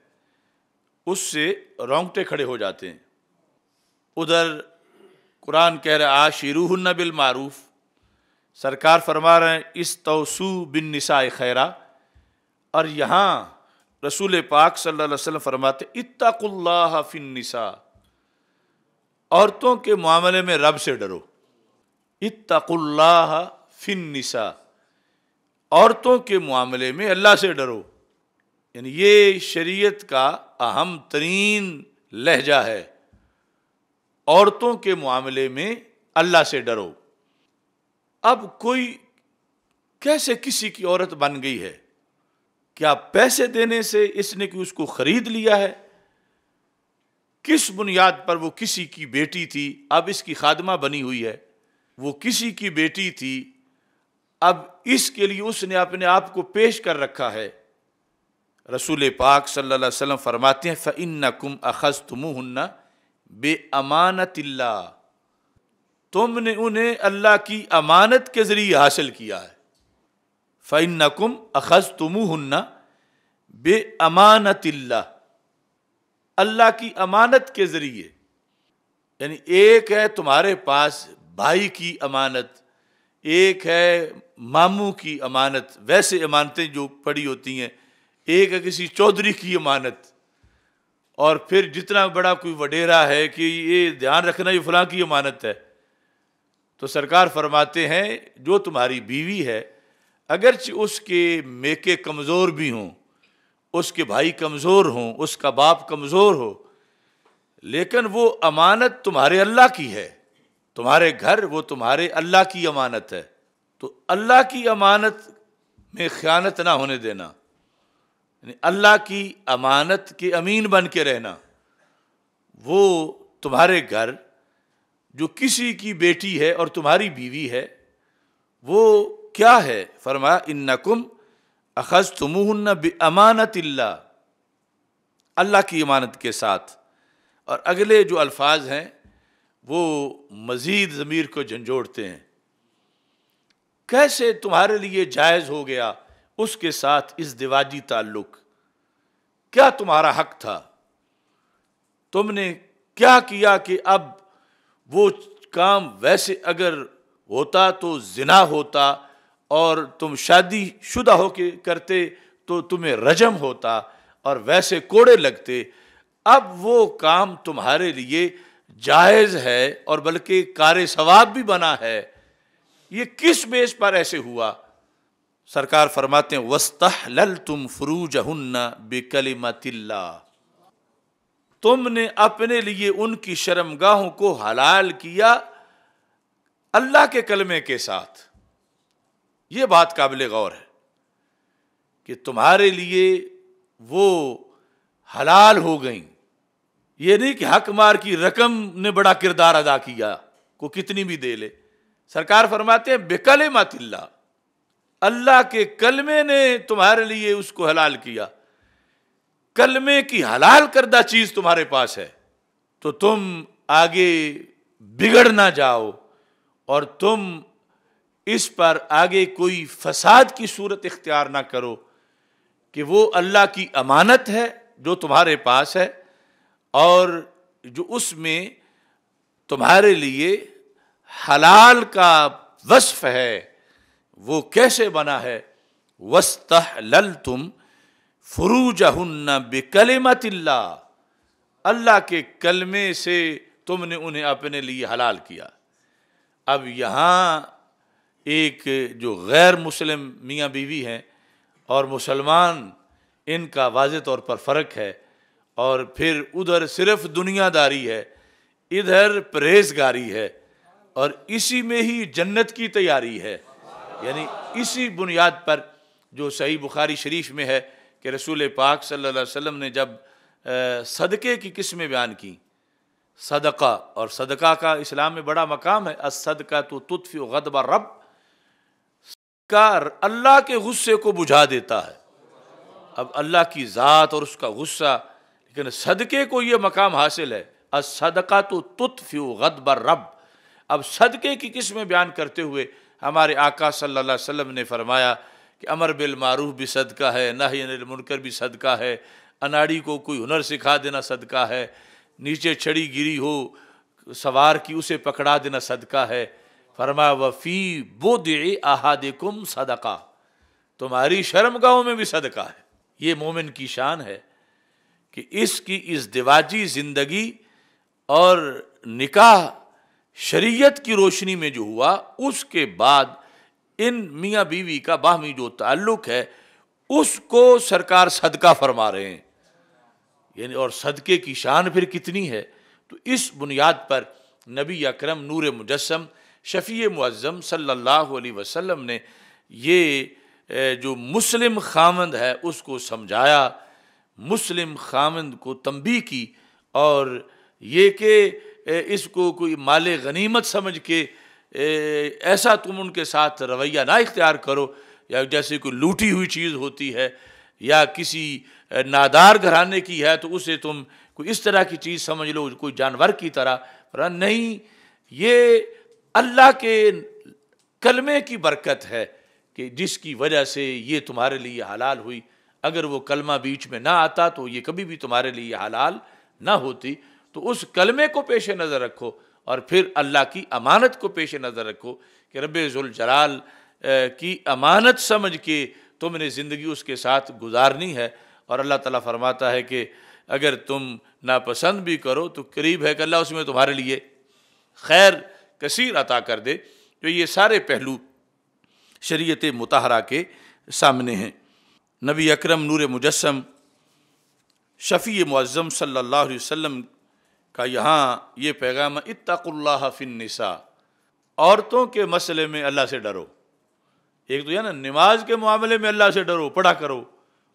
उससे रोंगटे खड़े हो जाते हैं। उधर कुरान कह रहा है आशिरूहुन्न बिल मारूफ, सरकार फरमा रहे हैं इस्तौसू बिन निसाए खैरा, और यहाँ रसूल पाक सल्लल्लाहु अलैहि वसल्लम फरमाते इत्ताकुल्लाह फिन निसा, औरतों के मामले में रब से डरो। इत्ताकुल्लाह फिन निसा, औरतों के मामले में अल्लाह से डरो। यानी ये शरीयत का अहम तरीन लहजा है, औरतों के मामले में अल्लाह से डरो। अब कोई कैसे किसी की औरत बन गई है, क्या पैसे देने से इसने कि उसको ख़रीद लिया है, किस बुनियाद पर वो किसी की बेटी थी अब इसकी खादमा बनी हुई है, वो किसी की बेटी थी अब इसके लिए उसने अपने आप को पेश कर रखा है। रसूल पाक सल्लल्लाहु अलैहि वसल्लम फरमाते हैं फ़इन्नकुम अख़ज़्तुमूहुन्ना बे अमानतिल्लाह, तुमने उन्हें अल्लाह की अमानत के ज़रिए हासिल किया है। फ़इन्नकुम अख़ज़्तुमूहुन्ना बेअमानतिल्लाह, अल्लाह की अमानत के ज़रिए, यानी एक है तुम्हारे पास भाई की अमानत, एक है मामू की अमानत, वैसे अमानतें जो पड़ी होती हैं, एक है किसी चौधरी की अमानत, और फिर जितना बड़ा कोई वडेरा है कि ये ध्यान रखना ये फलां की अमानत है। तो सरकार फरमाते हैं जो तुम्हारी बीवी है अगरच उसके मेके कमज़ोर भी हों, उसके भाई कमज़ोर हों, उसका बाप कमज़ोर हो, लेकिन वो अमानत तुम्हारे अल्लाह की है, तुम्हारे घर वो तुम्हारे अल्लाह की अमानत है। तो अल्लाह की अमानत में ख़यानत ना होने देना, अल्लाह की अमानत के अमीन बन के रहना। वो तुम्हारे घर जो किसी की बेटी है और तुम्हारी बीवी है वो क्या है? फरमाया इन्नकुम अख़ज़्तुमूहुन्ना बिअमानतिल्लाह, अल्लाह की अमानत के साथ। और अगले जो अल्फाज हैं वो मज़ीद ज़मीर को झंझोड़ते हैं। कैसे तुम्हारे लिए जायज़ हो गया उसके साथ इस दिवाजी ताल्लुक़? क्या तुम्हारा हक था? तुमने क्या किया कि अब वो काम वैसे अगर होता तो ज़िना होता और तुम शादी शुदा होके करते तो तुम्हें रजम होता और वैसे कोड़े लगते। अब वो काम तुम्हारे लिए जायज़ है और बल्कि कारे सवाब भी बना है। ये किस बेस पर ऐसे हुआ? सरकार फरमाते हैं वस्तहललतुम फ़ुरूजहुन्ना बिकलिमतिल्लाह, तुमने अपने लिए उनकी शर्मगाहों को हलाल किया अल्लाह के कलमे के साथ। ये बात काबिल गौर है कि तुम्हारे लिए वो हलाल हो गई। ये नहीं कि हक मार की रकम ने बड़ा किरदार अदा किया, को कितनी भी दे ले। सरकार फरमाते हैं बिकलिमतिल्लाह, अल्लाह के कलमे ने तुम्हारे लिए उसको हलाल किया। कलमे की हलाल करदा चीज़ तुम्हारे पास है तो तुम आगे बिगड़ ना जाओ और तुम इस पर आगे कोई फसाद की सूरत इख्तियार ना करो कि वो अल्लाह की अमानत है जो तुम्हारे पास है और जो उसमें तुम्हारे लिए हलाल का वस्फ है वो कैसे बना है। वस्तहललतुम फ़ुरूजहुन्ना बिकलिमतिल्लाह, अल्लाह के कलमे से तुमने उन्हें अपने लिए हलाल किया। अब यहाँ एक जो गैर मुस्लिम मियाँ बीवी हैं और मुसलमान, इनका वाज़े तौर पर फ़र्क है। और फिर उधर सिर्फ़ दुनियादारी है, इधर परहेजगारी है, और इसी में ही जन्नत की तैयारी है। यानी इसी बुनियाद पर जो सही बुखारी शरीफ में है कि रसूल पाक सल्लल्लाहु अलैहि वसल्लम ने जब सदक़े की किस्में बयान की, सदका, और सदका का इस्लाम में बड़ा मकाम है। अस्सदका तो तुतफ़ी गदब रब, सदका अल्लाह के गुस्से को बुझा देता है। अब अल्लाह की ज़ात और उसका गुस्सा, लेकिन सदक़े को ये मकाम हासिल है अस्सदका तो तुतफ़ी गदब रब। अब सदक़े की किस्में बयान करते हुए हमारे आका सल्लल्लाहु अलैहि वसल्लम ने फरमाया कि अमर बिल मारूफ भी सदका है, नही अनिल मुनकर भी सदका है, अनाड़ी को कोई हुनर सिखा देना सदका है, नीचे छड़ी गिरी हो सवार की उसे पकड़ा देना सदका है। फरमाया वफ़ी बुदे अहादिकुम सदका, तुम्हारी शर्मगाहों में भी सदका है। ये मोमिन की शान है कि इसकी इस दिवाजी ज़िंदगी और निकाह शरीयत की रोशनी में जो हुआ, उसके बाद इन मियाँ बीवी का बाहमी जो ताल्लुक़ है उसको सरकार सदका फरमा रहे हैं। यानी और सदक़े की शान फिर कितनी है। तो इस बुनियाद पर नबी अकरम नूर मुजस्सम शफ़ी मुअज़्ज़म सल्लल्लाहु अलैहि वसल्लम ने ये जो मुस्लिम खामंद है उसको समझाया, मुस्लिम खामंद को तंबीह की, और ये कि इसको कोई माले गनीमत समझ के ऐसा तुम उनके साथ रवैया ना इख्तियार करो या जैसे कोई लूटी हुई चीज़ होती है या किसी नादार घराने की है तो उसे तुम कोई इस तरह की चीज़ समझ लो कोई जानवर की तरह। पर नहीं, ये अल्लाह के कलमे की बरकत है कि जिसकी वजह से ये तुम्हारे लिए हलाल हुई, अगर वो कलमा बीच में ना आता तो ये कभी भी तुम्हारे लिए हलाल ना होती। तो उस कलमे को पेश नज़र रखो और फिर अल्लाह की अमानत को पेश नज़र रखो कि रब्बे जुल जलाल की अमानत समझ के तुमने ज़िंदगी उसके साथ गुजारनी है। और अल्लाह ताला फरमाता है कि अगर तुम नापसंद भी करो तो करीब है कि अल्लाह उसमें तुम्हारे लिए खैर कसीर अता कर दे। तो ये सारे पहलू शरीयत मुतहरा के सामने हैं। नबी अकरम नूर मुजस्सम शफ़ी मुअज़्ज़म सल्लल्लाहु अलैहि वसल्लम का यहाँ ये पैगाम, इत्तक़ुल्लाह फ़िन्निसा, औरतों के मसले में अल्लाह से डरो। एक तो यह ना, नमाज के मामले में अल्लाह से डरो, पढ़ा करो,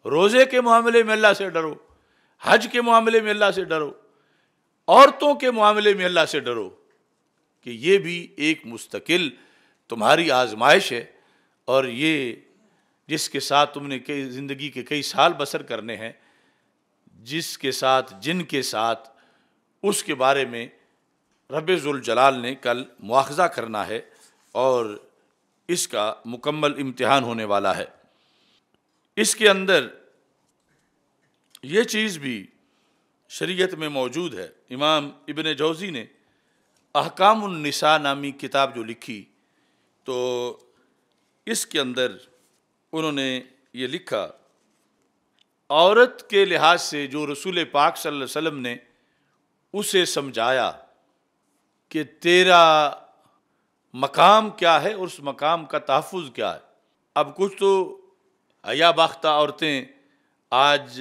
रोज़े के मामले में अल्लाह से डरो, हज के मामले में अल्लाह से डरो, औरतों के मामले में अल्लाह से डरो कि ये भी एक मुस्तकिल तुम्हारी आजमाइश है। और ये जिसके साथ तुमने कई ज़िंदगी के कई साल बसर करने हैं, जिसके साथ जिनके साथ, उसके बारे में रब्बे जुल जलाल ने कल मुआखज़ा करना है और इसका मुकम्मल इम्तिहान होने वाला है। इसके अंदर ये चीज़ भी शरीयत में मौजूद है। इमाम इब्न जोज़ी ने अहकामुन निसा नामी किताब जो लिखी, तो इसके अंदर उन्होंने ये लिखा, औरत के लिहाज से जो रसूल पाक सल्लल्लाहु अलैहि वसल्लम ने उसे समझाया कि तेरा मकाम क्या है, उस मकाम का तहफ़्फ़ुज़ क्या है। अब कुछ तो हया बाख्ता औरतें आज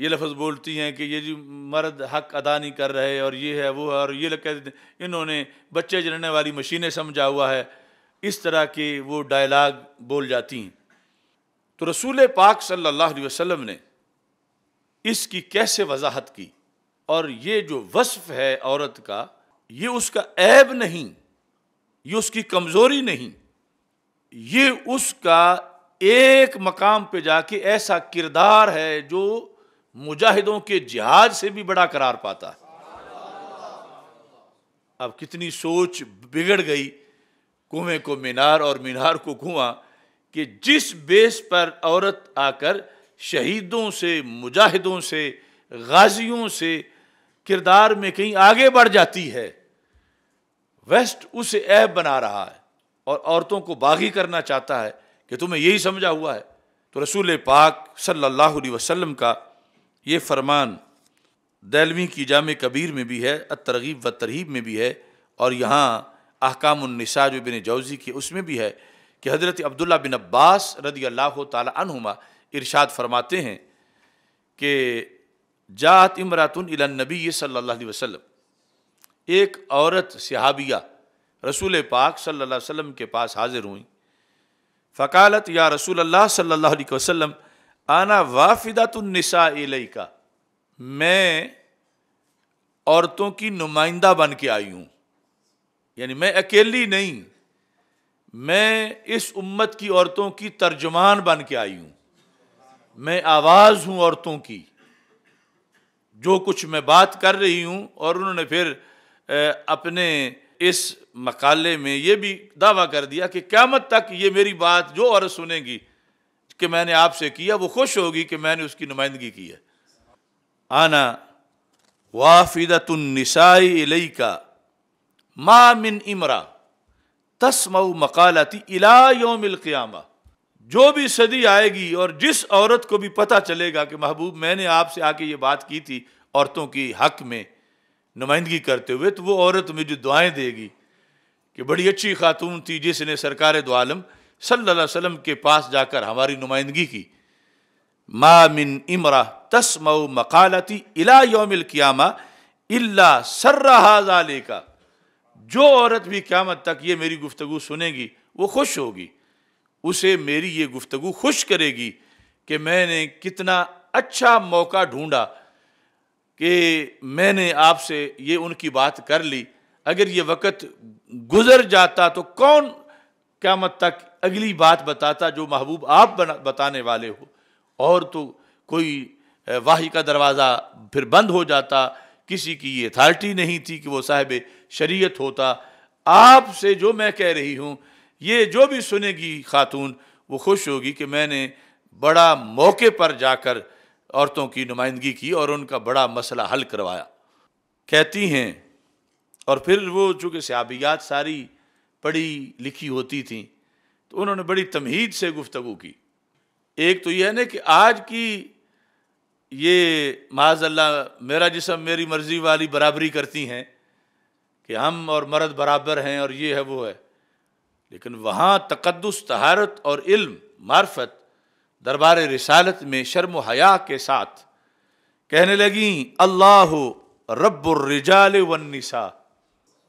ये लफ्ज़ बोलती हैं कि ये जी मर्द हक अदा नहीं कर रहे और ये है वो है, और ये कहते इन्होंने बच्चे जनने वाली मशीनें समझा हुआ है, इस तरह के वो डायलाग बोल जाती हैं। तो रसूल पाक सल्लल्लाहु अलैहि वसल्लम ने इसकी कैसे वजाहत की, और ये जो वस्फ़ है औरत का, ये उसका ऐब नहीं, ये उसकी कमज़ोरी नहीं, ये उसका एक मकाम पे जाके ऐसा किरदार है जो मुजाहिदों के जिहाद से भी बड़ा करार पाता है। अब कितनी सोच बिगड़ गई, कुएं को मीनार और मीनार को कुआं, कि जिस बेस पर औरत आकर शहीदों से, मुजाहिदों से, गाजियों से किरदार में कहीं आगे बढ़ जाती है, वेस्ट उसे ऐब बना रहा है और औरतों को बागी करना चाहता है कि तुम्हें यही समझा हुआ है। तो रसूल पाक सल्लल्लाहु अलैहि वसल्लम का ये फरमान दैलमी की जामे कबीर में भी है, अतरगीब व तरहीब में भी है, और यहाँ अहकामुन निसा जो इब्न जौज़ी के उसमें भी है कि हज़रत अब्दुल्ला बिन अब्बास रदियल्लाहु ताला अन्हुमा इरशाद फरमाते हैं कि जात इमरातुन इला नबी सल्लल्लाहु अलैहि वसल्लम, एक औरत सहाबिया रसूल पाक सल्लल्लाहु अलैहि वसल्लम के पास हाजिर हुई। फ़कालत या रसूल अल्लाह सल्लल्लाहु अलैहि वसल्लम आना वाफ़िदातुन निसा इलैका, मैं औरतों की नुमाइंदा बन के आई हूँ, यानी मैं अकेली नहीं, मैं इस उम्मत की औरतों की तर्जुमान बन के आई हूँ, मैं आवाज़ हूँ औरतों की, जो कुछ मैं बात कर रही हूँ। और उन्होंने फिर अपने इस मकाले में ये भी दावा कर दिया कि क़यामत तक ये मेरी बात जो औरत सुनेगी कि मैंने आपसे किया, वो खुश होगी कि मैंने उसकी नुमाइंदगी की है। आना वाफ़िदतुन निसाई इलैका मा मिन इमरा तस्मऊ मकालती इला यौमिल क़ियामा, जो भी सदी आएगी और जिस औरत को भी पता चलेगा कि महबूब मैंने आपसे आके ये बात की थी औरतों की हक में नुमाइंदगी करते हुए, तो वो औरत मुझे दुआएं देगी कि बड़ी अच्छी खातून थी जिसने सरकार दो आलम सल्लल्लाहु अलैहि वसल्लम के पास जाकर हमारी नुमाइंदगी की। मा मिन इमरा तस्मऊ मकालती इला यौमिल क़ियामा इल्ला सर्रा हाज़ा अलैका, जो औरत भी क़यामत तक ये मेरी गुफ्तगू सुनेगी वो खुश होगी, उसे मेरी ये गुफ्तगू खुश करेगी कि मैंने कितना अच्छा मौका ढूंढा कि मैंने आपसे ये उनकी बात कर ली, अगर ये वक़्त गुज़र जाता तो कौन क़यामत तक अगली बात बताता जो महबूब आप बताने वाले हो, और तो कोई वाही का दरवाज़ा फिर बंद हो जाता, किसी की ये अथॉरिटी नहीं थी कि वो साहिब शरीयत होता। आपसे जो मैं कह रही हूँ ये जो भी सुनेगी खातून वो खुश होगी कि मैंने बड़ा मौके पर जाकर औरतों की नुमाइंदगी की और उनका बड़ा मसला हल करवाया। कहती हैं, और फिर वो चूँकि सहाबियात सारी पढ़ी लिखी होती थीं तो उन्होंने बड़ी तमहीद से गुफ्तगू की। एक तो यह है ना कि आज की ये माज़अल्लाह मेरा जिस्म मेरी मर्ज़ी वाली बराबरी करती हैं कि हम और मर्द बराबर हैं और ये है वो है, लेकिन वहाँ तक़द्दुस तहारत और इल्म मार्फत दरबार रिसालत में शर्म व हया के साथ कहने लगी अल्लाहु रब्बुर रिजाल वन्निसा,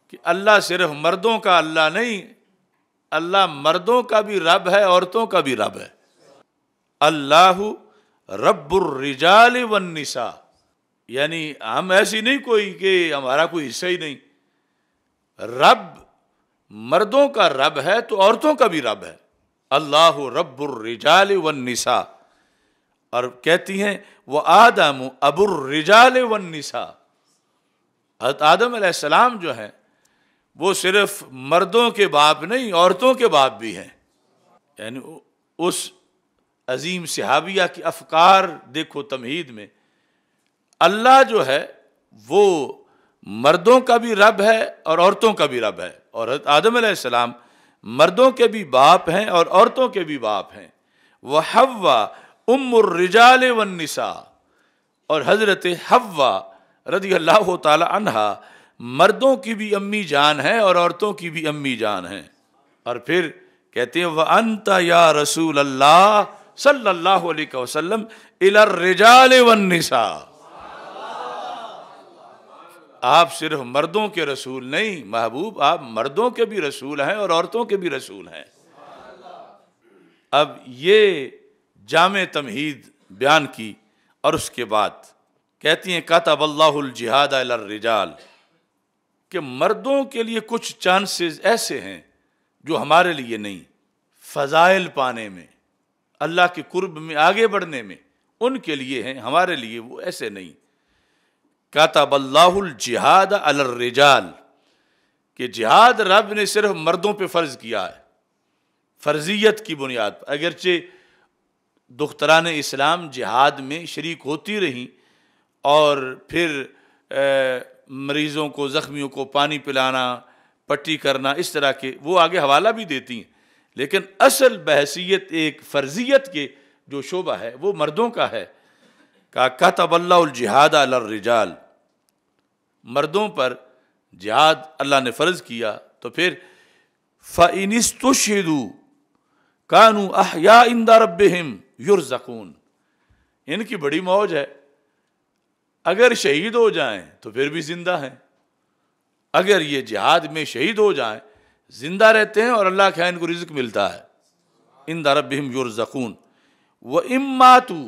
कि अल्लाह सिर्फ मर्दों का अल्लाह नहीं, अल्लाह मर्दों का भी रब है औरतों का भी रब है। अल्लाहु रब्बुर रिजाल वन्निसा, यानी हम ऐसी नहीं कोई कि हमारा कोई हिस्सा ही नहीं, रब मर्दों का रब है तो औरतों का भी रब है। अल्लाहु रब्बुर रिजाल वन्निसा, और कहती हैं व आदम अबुर रिजाल वन्निसा, हज़रत आदम अलैहिस्सलाम जो हैं वो सिर्फ मर्दों के बाप नहीं औरतों के बाप भी हैं। यानी उस अजीम सहाबिया की अफकार देखो तमहीद में, अल्लाह जो है वो मर्दों का भी रब है और औरतों का भी रब है, और हज़रत आदम अलैहिस्सलाम मर्दों के भी बाप हैं और औरतों के भी बाप हैं। व हव्वा उम्मुर रिजाल वन्निसा, और हज़रत हव्वा रज़ियल्लाहु ताला अन्हा मर्दों की भी अम्मी जान है और औरतों की भी अम्मी जान है। और फिर कहते हैं व अंता या रसूल अल्लाह सल्लल्लाहु अलैहि वसल्लम इलर रिजाल वन्निसा, आप सिर्फ मर्दों के रसूल नहीं महबूब, आप मर्दों के भी रसूल हैं और औरतों के भी रसूल हैं। अब ये जामे तमहीद बयान की, और उसके बाद कहती हैं कतबल्लाहुल जिहाद अलर रिजाल, कि मर्दों के लिए कुछ चांसेस ऐसे हैं जो हमारे लिए नहीं, फजाइल पाने में अल्लाह के कुर्ब में आगे बढ़ने में उनके लिए हैं, हमारे लिए वो ऐसे नहीं। कतबल्लाहुल जिहाद अलर रिजाल, कि जिहाद रब ने सिर्फ मर्दों पे फ़र्ज़ किया है फर्जियत की बुनियाद पर, अगरचे दुख्तरान इस्लाम जिहाद में शरीक होती रहीं और फिर मरीज़ों को ज़ख्मियों को पानी पिलाना पट्टी करना इस तरह के वो आगे हवाला भी देती हैं, लेकिन असल बहसीत एक फ़र्जियत के जो शोबा है वो मर्दों का है। का कतबल्लाहुल जिहाद अलर रिजाल, मर्दों पर जिहाद अल्लाह ने फ़र्ज़ किया। तो फिर फ़इनिस्तुशहिदू कानू अहया इंदा रब्बिहिम युरज़कून, इनकी बड़ी मौज है, अगर शहीद हो जाएं तो फिर भी ज़िंदा हैं, अगर ये जिहाद में शहीद हो जाएं ज़िंदा रहते हैं और अल्लाह के यहाँ इनको रिज़्क़ मिलता है। इंदा रब्बिहिम युरज़कून व इम्मातू,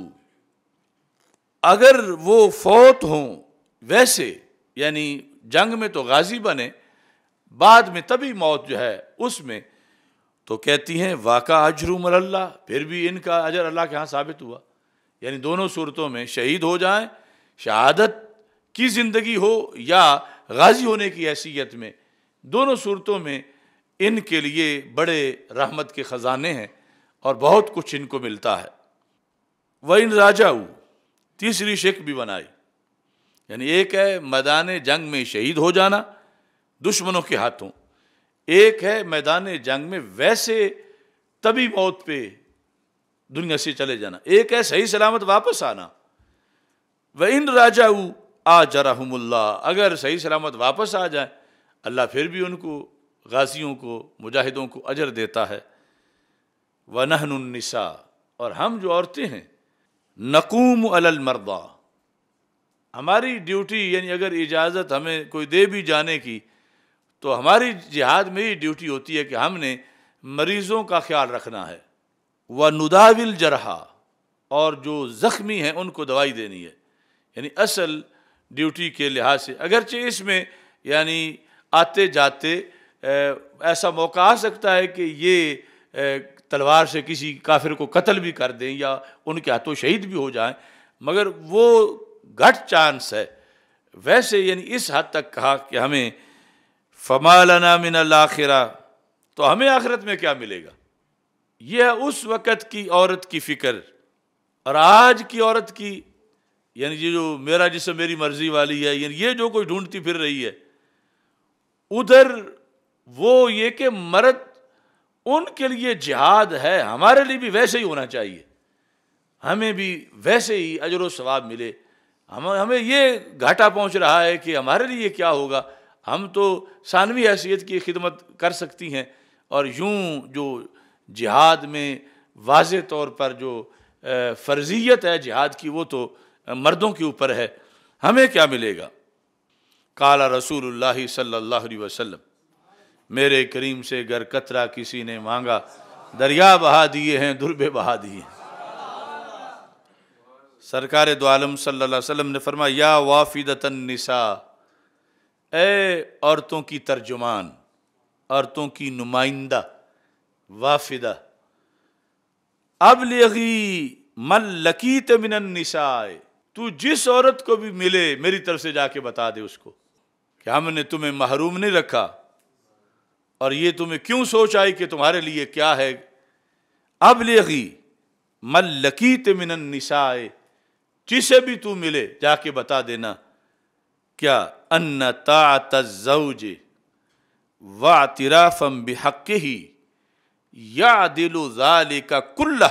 अगर वो फौत हों वैसे, यानी जंग में तो गाजी बने बाद में तभी मौत जो है उसमें, तो कहती हैं वाक़ा अजरुम अल्लाह, फिर भी इनका अजर अल्लाह के यहाँ साबित हुआ। यानी दोनों सूरतों में शहीद हो जाएं, शहादत की ज़िंदगी हो या गाजी होने की हैसियत में, दोनों सूरतों में इनके लिए बड़े रहमत के ख़जाने हैं और बहुत कुछ इनको मिलता है। व इन राजाऊ, तीसरी शिक भी बनाई, यानी एक है मैदान जंग में शहीद हो जाना दुश्मनों के हाथों, एक है मैदान जंग में वैसे तभी मौत पे दुनिया से चले जाना, एक है सही सलामत वापस आना। व इन राजाऊ आजरहुमुल्लाह, अगर सही सलामत वापस आ जाए अल्लाह फिर भी उनको गाजियों को मुजाहिदों को अजर देता है। व नहनुन निसा, और हम जो औरतें हैं नकूम अलल मर्दा, हमारी ड्यूटी, यानी अगर इजाज़त हमें कोई दे भी जाने की तो हमारी जिहाद में ही ड्यूटी होती है कि हमने मरीज़ों का ख्याल रखना है। व नुदाविल जरहा, और जो ज़ख्मी हैं उनको दवाई देनी है, यानी असल ड्यूटी के लिहाज से, अगरचे इसमें यानी आते जाते ऐसा मौका आ सकता है कि ये तलवार से किसी काफिर को कत्ल भी कर दें या उनके हाथों शहीद भी हो जाएं, मगर वो घट चांस है वैसे। यानी इस हद तक कहा कि हमें फमा लना मिनल आखिरा, तो हमें आखिरत में क्या मिलेगा। यह उस वक़्त की औरत की फ़िक्र और आज की औरत की, यानी ये जो मेरा जिससे मेरी मर्ज़ी वाली है, यानी ये जो कोई ढूंढती फिर रही है उधर, वो ये कि मर्द उनके लिए जिहाद है, हमारे लिए भी वैसे ही होना चाहिए, हमें भी वैसे ही अजर व सवाब मिले। हमें ये घाटा पहुंच रहा है कि हमारे लिए क्या होगा, हम तो सानवी हैसियत की खिदमत कर सकती हैं, और यूं जो जिहाद में वाज़े तौर पर जो फ़र्ज़ियत है जिहाद की वो तो मर्दों के ऊपर है, हमें क्या मिलेगा। काला रसूलुल्लाह सल्लल्लाहु अलैहि वसल्लम, मेरे करीम से गर कतरा किसी ने मांगा, दरिया बहा दिए हैं, दुर्बे बहा दिए हैं। सरकार दो आलम सल्लल्लाहु अलैहि वसल्लम ने फरमाया, या वाफिदतन निसा, ए औरतों की तर्जुमान, औरतों की नुमाइंदा, वाफिदा, अबलिगी मन लकीत मिनन निसाए, तू जिस औरत को भी मिले मेरी तरफ से जाके बता दे उसको कि हमने तुम्हें महरूम नहीं रखा, और ये तुम्हें क्यों सोच आई कि तुम्हारे लिए क्या है। अबलिगी मन लकीत मिनन निसाए, जिसे भी तू मिले जाके बता देना क्या, अन्ना ताअत ज़ौज व इतराफ़म बिहक़्क़िही यादिलु ज़ालिका कुल्लह,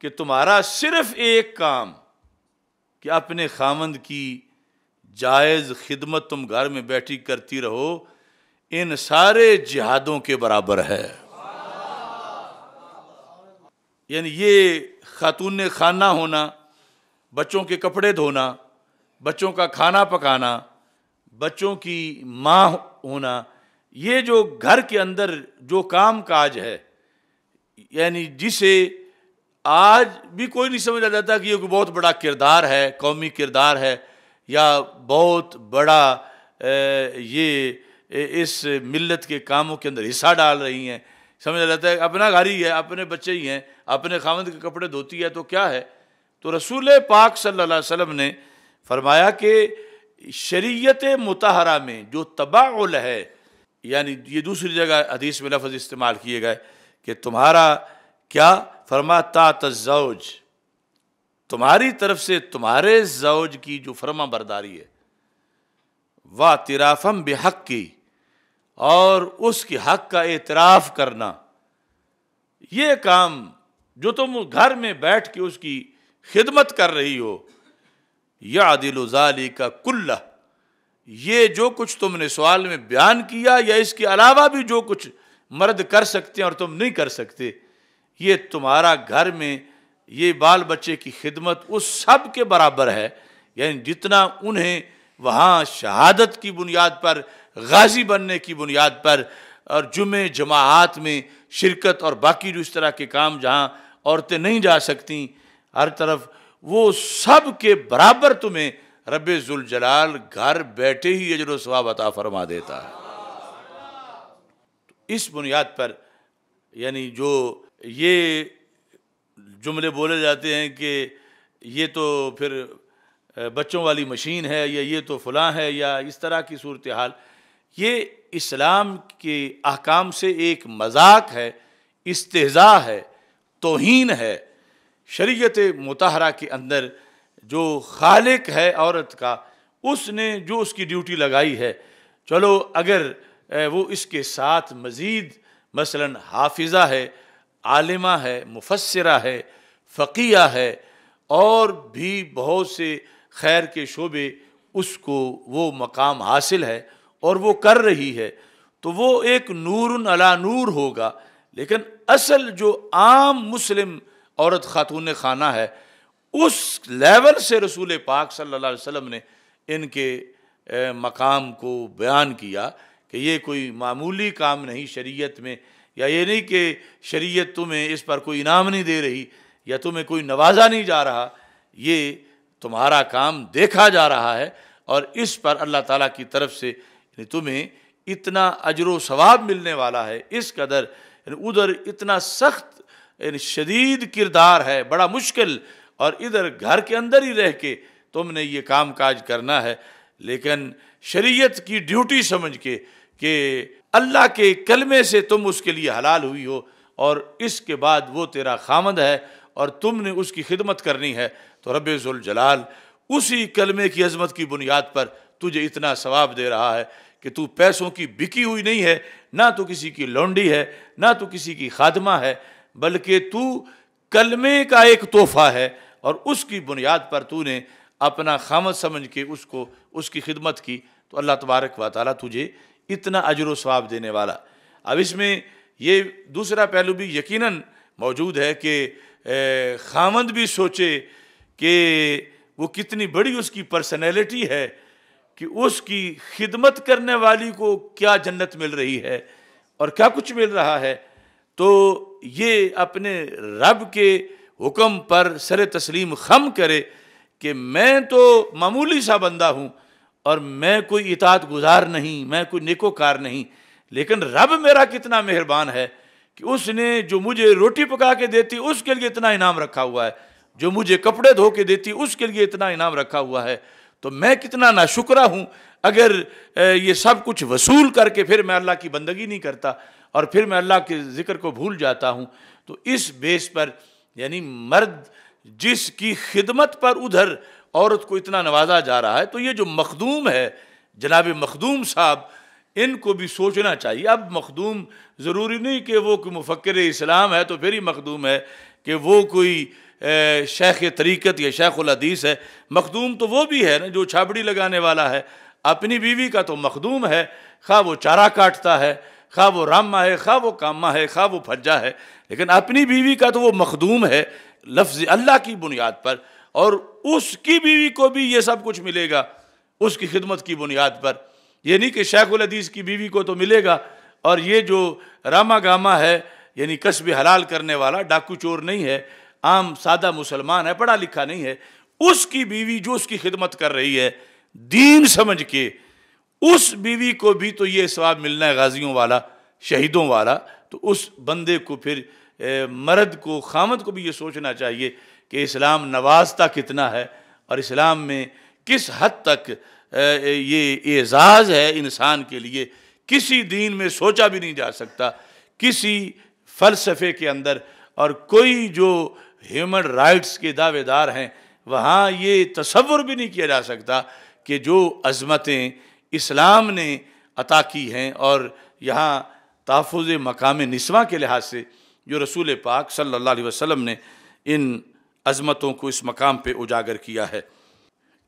कि तुम्हारा सिर्फ एक काम कि अपने खामंद की जायज़ खिदमत तुम घर में बैठी करती रहो, इन सारे जिहादों के बराबर है। यानी ये खातून खाना होना, बच्चों के कपड़े धोना, बच्चों का खाना पकाना, बच्चों की माँ होना, ये जो घर के अंदर जो काम काज है, यानी जिसे आज भी कोई नहीं समझ आ जाता कि ये कोई बहुत बड़ा किरदार है, कौमी किरदार है, या बहुत बड़ा ये इस मिल्लत के कामों के अंदर हिस्सा डाल रही हैं, समझ आ जाता है अपना घर ही है, अपने बच्चे ही हैं, अपने खावंद के कपड़े धोती है तो क्या है। तो रसूल पाक सल्लल्लाहु अलैहि वसल्लम ने फरमाया कि शरीयत मुतहरा में जो तबाउल है, यानी ये दूसरी जगह हदीस में लफ्ज़ इस्तेमाल किए गए कि तुम्हारा क्या, फरमा ताअत ज़ौज, तुम्हारी तरफ से तुम्हारे ज़ौज की जो फरमा बरदारी है, व इतराफ़म बिहक़्क़ी, और उसके हक़ का एतराफ़ करना, ये काम जो तुम घर में बैठ के उसकी खिदमत कर रही हो, यादिलु ज़ालिका कुल्लह, ये जो कुछ तुमने सवाल में बयान किया या इसके अलावा भी जो कुछ मर्द कर सकते हैं और तुम नहीं कर सकते, ये तुम्हारा घर में ये बाल बच्चे की खिदमत उस सब के बराबर है। यानी जितना उन्हें वहाँ शहादत की बुनियाद पर, गाजी बनने की बुनियाद पर, और जुमे जमात में शिरकत और बाकी जो इस तरह के काम जहाँ औरतें नहीं जा सकती, हर तरफ वो सब के बराबर तुम्हें रब्बे जुल जलाल घर बैठे ही अजर व सवाब अता फरमा देता है। इस बुनियाद पर, यानी जो ये जुमले बोले जाते हैं कि ये तो फिर बच्चों वाली मशीन है, या ये तो फलां है, या इस तरह की सूरत हाल, ये इस्लाम के अहकाम से एक मजाक है, इस्तेहज़ा है, तौहीन है। शरीयत मुतहरा के अंदर जो खालिक है औरत का, उसने जो उसकी ड्यूटी लगाई है, चलो अगर वो इसके साथ मज़ीद मसलन हाफिज़ा है, आलिमा है, मुफस्सिरा है, फ़क़ीहा है, और भी बहुत से खैर के शोबे उसको वो मकाम हासिल है और वो कर रही है, तो वो एक नूरुन अला नूर होगा। लेकिन असल जो आम मुस्लिम औरत खातून खाना है, उस लेवल से रसूल पाक सल्लल्लाहु अलैहि वसल्लम ने इनके मकाम को बयान किया कि ये कोई मामूली काम नहीं शरीयत में, या ये नहीं कि शरीयत तुम्हें इस पर कोई इनाम नहीं दे रही या तुम्हें कोई नवाजा नहीं जा रहा, ये तुम्हारा काम देखा जा रहा है, और इस पर अल्लाह ताला की तरफ से तुम्हें इतना अजर सवाब मिलने वाला है, इस कदर। उधर इतना सख्त शदीद किरदार है, बड़ा मुश्किल, और इधर घर के अंदर ही रह के तुमने ये काम काज करना है। लेकिन शरीयत की ड्यूटी समझ के कि अल्लाह के कलमे से तुम उसके लिए हलाल हुई हो और इसके बाद वो तेरा खामद है और तुमने उसकी खिदमत करनी है, तो रब्बे जुल जलाल उसी कलमे की अजमत की बुनियाद पर तुझे इतना सवाब दे रहा है कि तू पैसों की बिकी हुई नहीं है, ना तो किसी की लौंडी है, ना तो किसी की खादमा है, बल्कि तू कलमे का एक तोहफा है और उसकी बुनियाद पर तूने अपना खामत समझ के उसको उसकी खिदमत की, तो अल्लाह तबारक व तआला तुझे इतना अजर व सवाब देने वाला। अब इसमें ये दूसरा पहलू भी यकीनन मौजूद है कि खामद भी सोचे कि वो कितनी बड़ी उसकी पर्सनैलिटी है कि उसकी खिदमत करने वाली को क्या जन्नत मिल रही है और क्या कुछ मिल रहा है। तो ये अपने रब के हुक्म पर सर तस्लीम खम करे कि मैं तो मामूली सा बंदा हूँ और मैं कोई इताअत गुजार नहीं, मैं कोई नेकोकार नहीं, लेकिन रब मेरा कितना मेहरबान है कि उसने जो मुझे रोटी पका के देती उसके लिए इतना इनाम रखा हुआ है, जो मुझे कपड़े धो के देती उसके लिए इतना इनाम रखा हुआ है। तो मैं कितना नाशुकरा हूँ अगर ये सब कुछ वसूल करके फिर मैं अल्लाह की बंदगी नहीं करता और फिर मैं अल्लाह के ज़िक्र को भूल जाता हूँ। तो इस बेस पर यानी मर्द जिसकी खिदमत पर उधर औरत को इतना नवाजा जा रहा है, तो ये जो मखदूम है जनाब मखदूम साहब, इनको भी सोचना चाहिए। अब मखदूम ज़रूरी नहीं कि वो कोई मुफक्किर इस्लाम है तो फिर ही मखदूम है कि वो कोई शेख तरीक़त या शेखुल हदीस है, मखदूम तो वो भी है ना जो छाबड़ी लगाने वाला है। अपनी बीवी का तो मखदूम है, खा वो चारा काटता है, खा वो रामा है, खा वो कामा है, खा वो फज्जा है, लेकिन अपनी बीवी का तो वो मखदूम है लफ्ज़ अल्लाह की बुनियाद पर, और उसकी बीवी को भी ये सब कुछ मिलेगा उसकी खिदमत की बुनियाद पर। ये नहीं कि शेखुल हदीस की बीवी को तो मिलेगा और ये जो रामा गामा है यानी कस्ब हलाल करने वाला डाकू चोर नहीं है, आम सादा मुसलमान है, पढ़ा लिखा नहीं है, उसकी बीवी जो उसकी खिदमत कर रही है दीन समझ के, उस बीवी को भी तो ये सवाब मिलना है गाजियों वाला, शहीदों वाला। तो उस बंदे को फिर मर्द को, खामद को भी ये सोचना चाहिए कि इस्लाम नवाजता कितना है और इस्लाम में किस हद तक ये एजाज़ है इंसान के लिए, किसी दीन में सोचा भी नहीं जा सकता, किसी फ़लसफ़े के अंदर। और कोई जो ह्यूमन राइट्स के दावेदार हैं वहाँ ये तसव्वुर भी नहीं किया जा सकता कि जो अज़मतें इस्लाम ने अता की हैं और यहाँ तहफ़ुज़ मक़ाम निस्वां के लिहाज से जो रसूल पाक सल्लल्लाहु अलैहि वसल्लम ने इन अज़मतों को इस मकाम पे उजागर किया है।